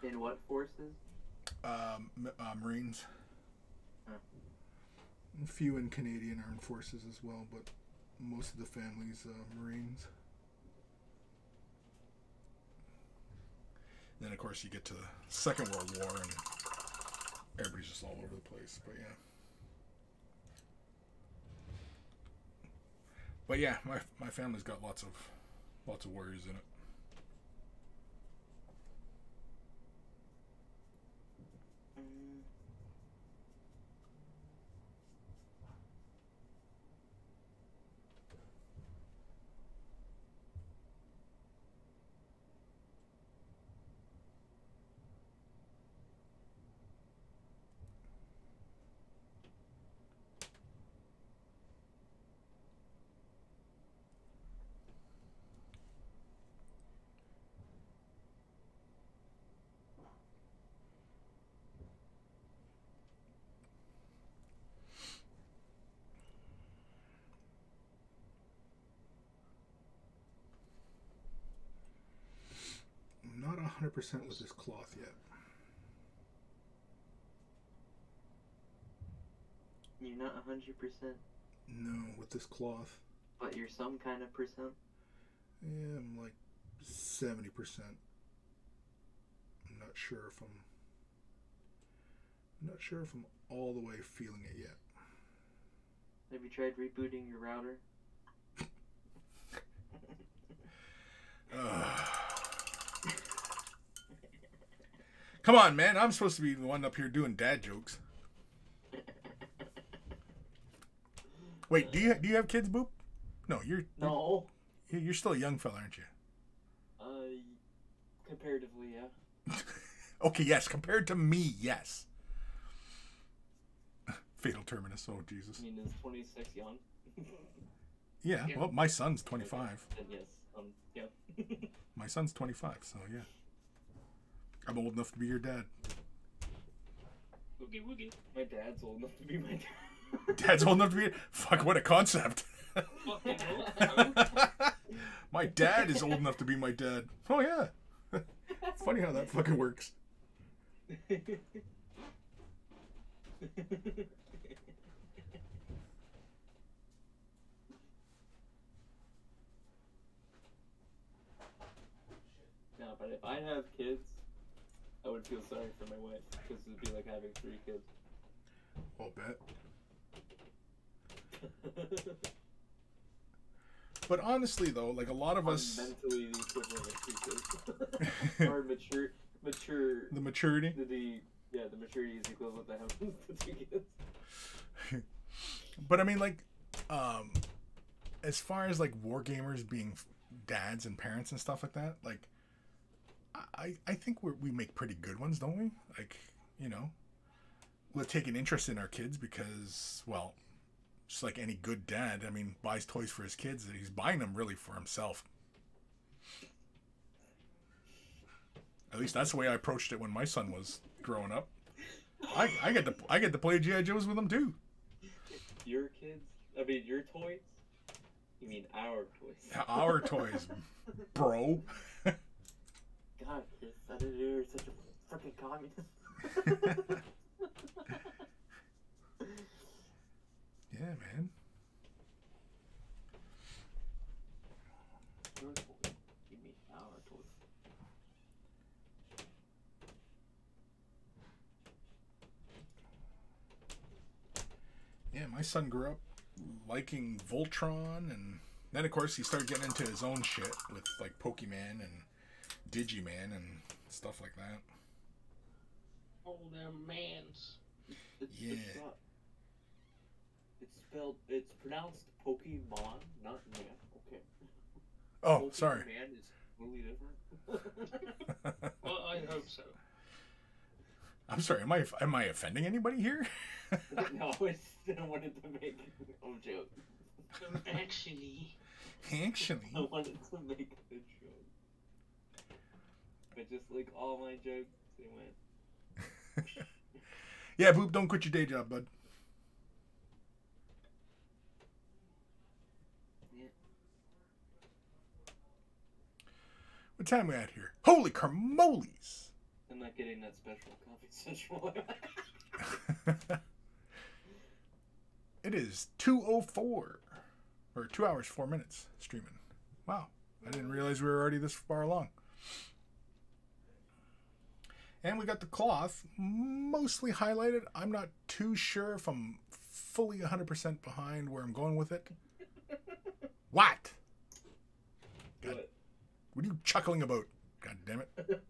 In what forces? Marines. Huh. A few in Canadian Armed Forces as well, but most of the family's Marines. And then, of course, you get to the Second World War, and everybody's just all over the place. But yeah. But yeah, my family's got lots of warriors in it. 100% with this cloth yet. You're not 100%? No, with this cloth. But you're some kind of percent? Yeah, I'm like 70%. I'm not sure if I'm all the way feeling it yet. Have you tried rebooting your router? Come on, man. I'm supposed to be the one up here doing dad jokes. Wait, do you have kids, Boop? No, you're still a young fella, aren't you? Comparatively, yeah. Okay, yes. Compared to me, yes. Fatal Terminus. Oh, Jesus. I mean, is 26 young? Yeah. Well, my son's 25. Okay. Yes. Yeah. My son's 25, so yeah. I'm old enough to be your dad. Woogie woogie. My dad's old enough to be my dad. Dad's old enough to be... Fuck, what a concept. Fucking my dad is old enough to be my dad. Oh, yeah. Funny how that fucking works. No, but if I have kids... I would feel sorry for my wife, because it would be like having 3 kids. I'll bet. But honestly, though, like a lot of us... mentally the equivalent of 3 kids. Or mature... The maturity? The maturity is equivalent to having 2 kids. But I mean, like, as far as, like, war gamers being dads and parents and stuff like that, like, I think we make pretty good ones, don't we? Like, you know, we'll take an interest in our kids because, well, just like any good dad, I mean, buys toys for his kids. He's buying them really for himself. At least that's the way I approached it when my son was growing up. I get to play G.I. Joes with him too. Your kids? I mean, your toys? You mean our toys? Our toys, bro. God, Chris, I didn't know you were such a freaking communist. Yeah, man. Your toy. You mean our toy. Yeah, my son grew up liking Voltron, and then, of course, he started getting into his own shit with, like, Pokemon and Digimon and stuff like that. Oh, them mans. Yeah. It's spelled. It's pronounced Pokemon, not man. Okay. Oh, Pokemon, sorry. Man is totally different. Well, I hope so. I'm sorry. Am I offending anybody here? No, I wanted to make a joke. Actually. I wanted to make a joke. But just like all my jokes, they went. Yeah, Boop, don't quit your day job, bud. Yeah. What time are we at here? Holy carmoles! I'm not getting that special coffee central. It is 2:04, or 2 hours 4 minutes streaming. Wow, I didn't realize we were already this far along. And we got the cloth mostly highlighted. I'm not too sure if I'm fully 100% behind where I'm going with it. What? God, what are you chuckling about? God damn it.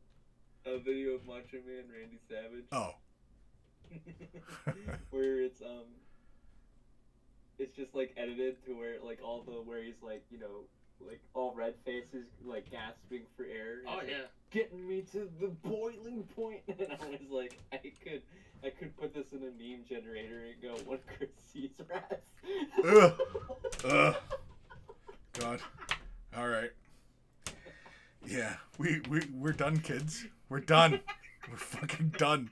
A video of Macho Man Randy Savage. Oh. Where it's just like edited to where like where he's like, you know, like all red faces, like gasping for air. Oh yeah, like, getting me to the boiling point. And I was like, I could put this in a meme generator and go, "What Chris sees rats." Ugh. Ugh. God. All right. Yeah, we're done, kids. We're done. We're fucking done.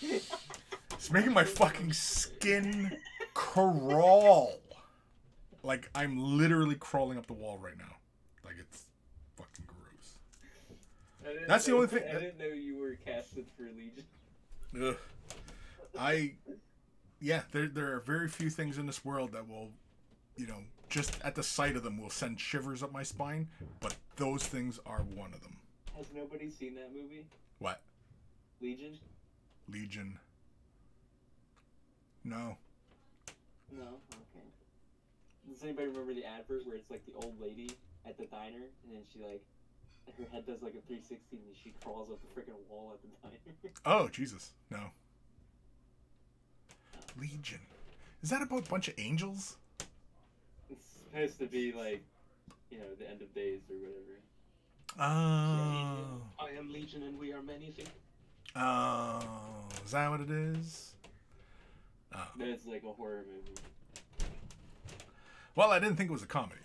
It's making my fucking skin crawl. Like, I'm literally crawling up the wall right now. Like, it's fucking gross. That's the only thing. I didn't know you were casted for Legion. Ugh. Yeah, there are very few things in this world that will, you know, just at the sight of them will send shivers up my spine, but those things are one of them. Has nobody seen that movie? What? Legion? Legion. No. No? Okay. Does anybody remember the advert where it's like the old lady at the diner, and then she like, her head does like a 360 and she crawls up the freaking wall at the diner? Oh, Jesus. No. Legion. Is that about a bunch of angels? It's supposed to be like, you know, the end of days or whatever. Oh. I am Legion and we are many things. Oh. Is that what it is? Oh. No, it's like a horror movie. Well, I didn't think it was a comedy.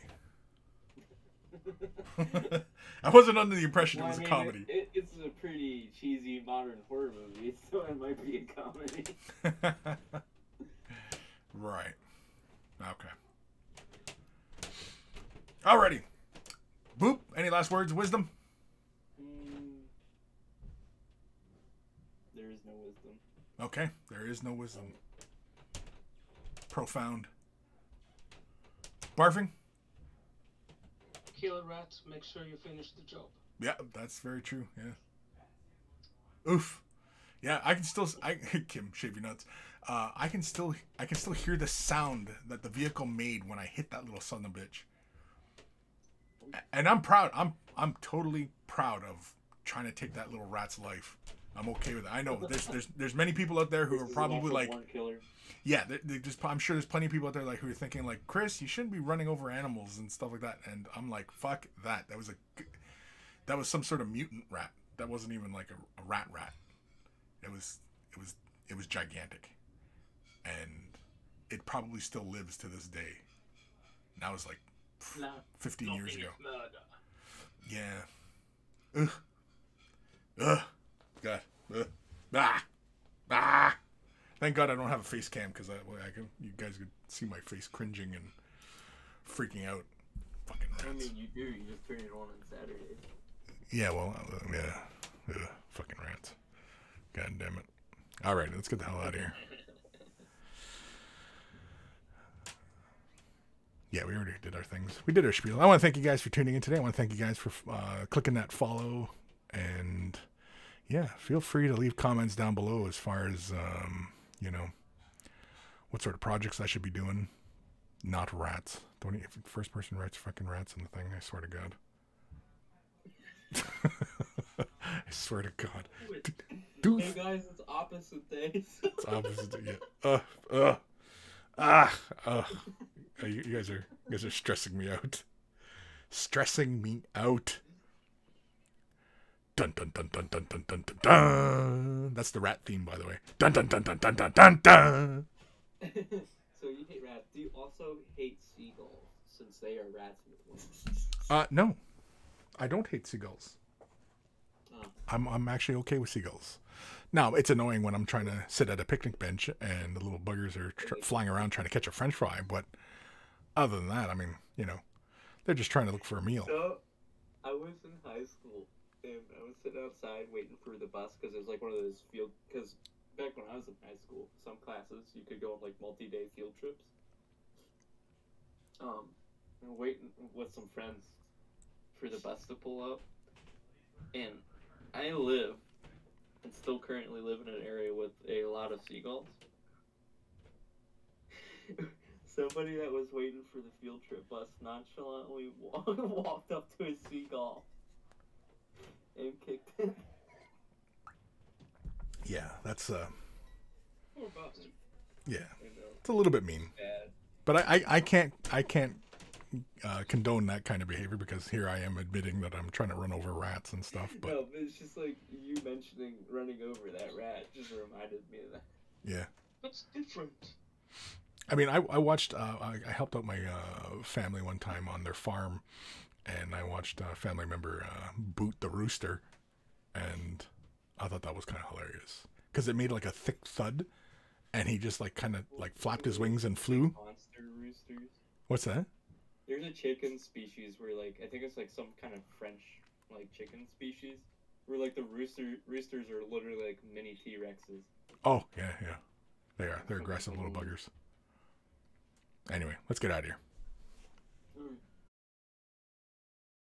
I wasn't under the impression it was a comedy. It's a pretty cheesy modern horror movie, so it might be a comedy. Right. Okay. Alrighty. Boop. Any last words? Wisdom? There is no wisdom. Okay. There is no wisdom. Profound. Barfing? Kill rats, make sure you finish the job. Yeah, that's very true. Yeah. Oof. Yeah, I can still. Kim, shave your nuts. I can still hear the sound that the vehicle made when I hit that little son of a bitch. And I'm proud. I'm totally proud of trying to take that little rat's life. I'm okay with it. I know there's many people out there who are probably like, yeah, they just. I'm sure there's plenty of people out there like who are thinking like, Chris, you shouldn't be running over animals and stuff like that. And I'm like, fuck that. That was some sort of mutant rat. That wasn't even like a rat. It was gigantic, and it probably still lives to this day. And that was like 15 years ago. Yeah. Ugh. Ugh. God. Ah. Ah. Thank God I don't have a face cam, because you guys could see my face cringing and freaking out. Fucking rats. I mean, you do. You just turn it on Saturday. Yeah, well, yeah. Ugh, fucking rats. God damn it. All right, let's get the hell out of here. Yeah, we already did our things. We did our spiel. I want to thank you guys for tuning in today. I want to thank you guys for clicking that follow, and yeah, feel free to leave comments down below as far as, you know, what sort of projects I should be doing. Not rats. Don't, if first person writes fucking rats in the thing, I swear to God. I swear to God. Hey guys, it's opposite days. It's opposite days. Yeah. You guys are stressing me out. Stressing me out. Dun dun dun dun dun dun dun dun dun. That's the rat theme, by the way. Dun dun dun dun dun dun dun dun. So you hate rats. Do you also hate seagulls, since they are rats? No, I don't hate seagulls. I'm actually okay with seagulls. Now, it's annoying when I'm trying to sit at a picnic bench and the little buggers are flying around trying to catch a french fry, but other than that, I mean, you know, they're just trying to look for a meal. So, I was in high school, and I was sitting outside waiting for the bus, because it was like one of those field, because back when I was in high school, some classes, you could go on like multi-day field trips. And waiting with some friends for the bus to pull up, and I live, and still currently live in an area with a lot of seagulls. Somebody that was waiting for the field trip bus nonchalantly walked up to a seagull and kicked it. Yeah, that's Poor Boston. Yeah, it's a little bit mean. Bad. But I can't condone that kind of behavior, because here I am admitting that I'm trying to run over rats and stuff. But no, it's just like you mentioning running over that rat just reminded me of that. Yeah, that's different. I mean, I watched I helped out my family one time on their farm, and I watched a family member boot the rooster, and I thought that was kind of hilarious because it made like a thick thud, and he just like kind of like flapped his wings and flew. Monster roosters. What's that? There's a chicken species where, like, I think it's, like, some kind of French, like, chicken species Where like the roosters are literally like mini T-Rexes. Oh yeah, yeah, they are. They're aggressive little buggers. Anyway, let's get out of here.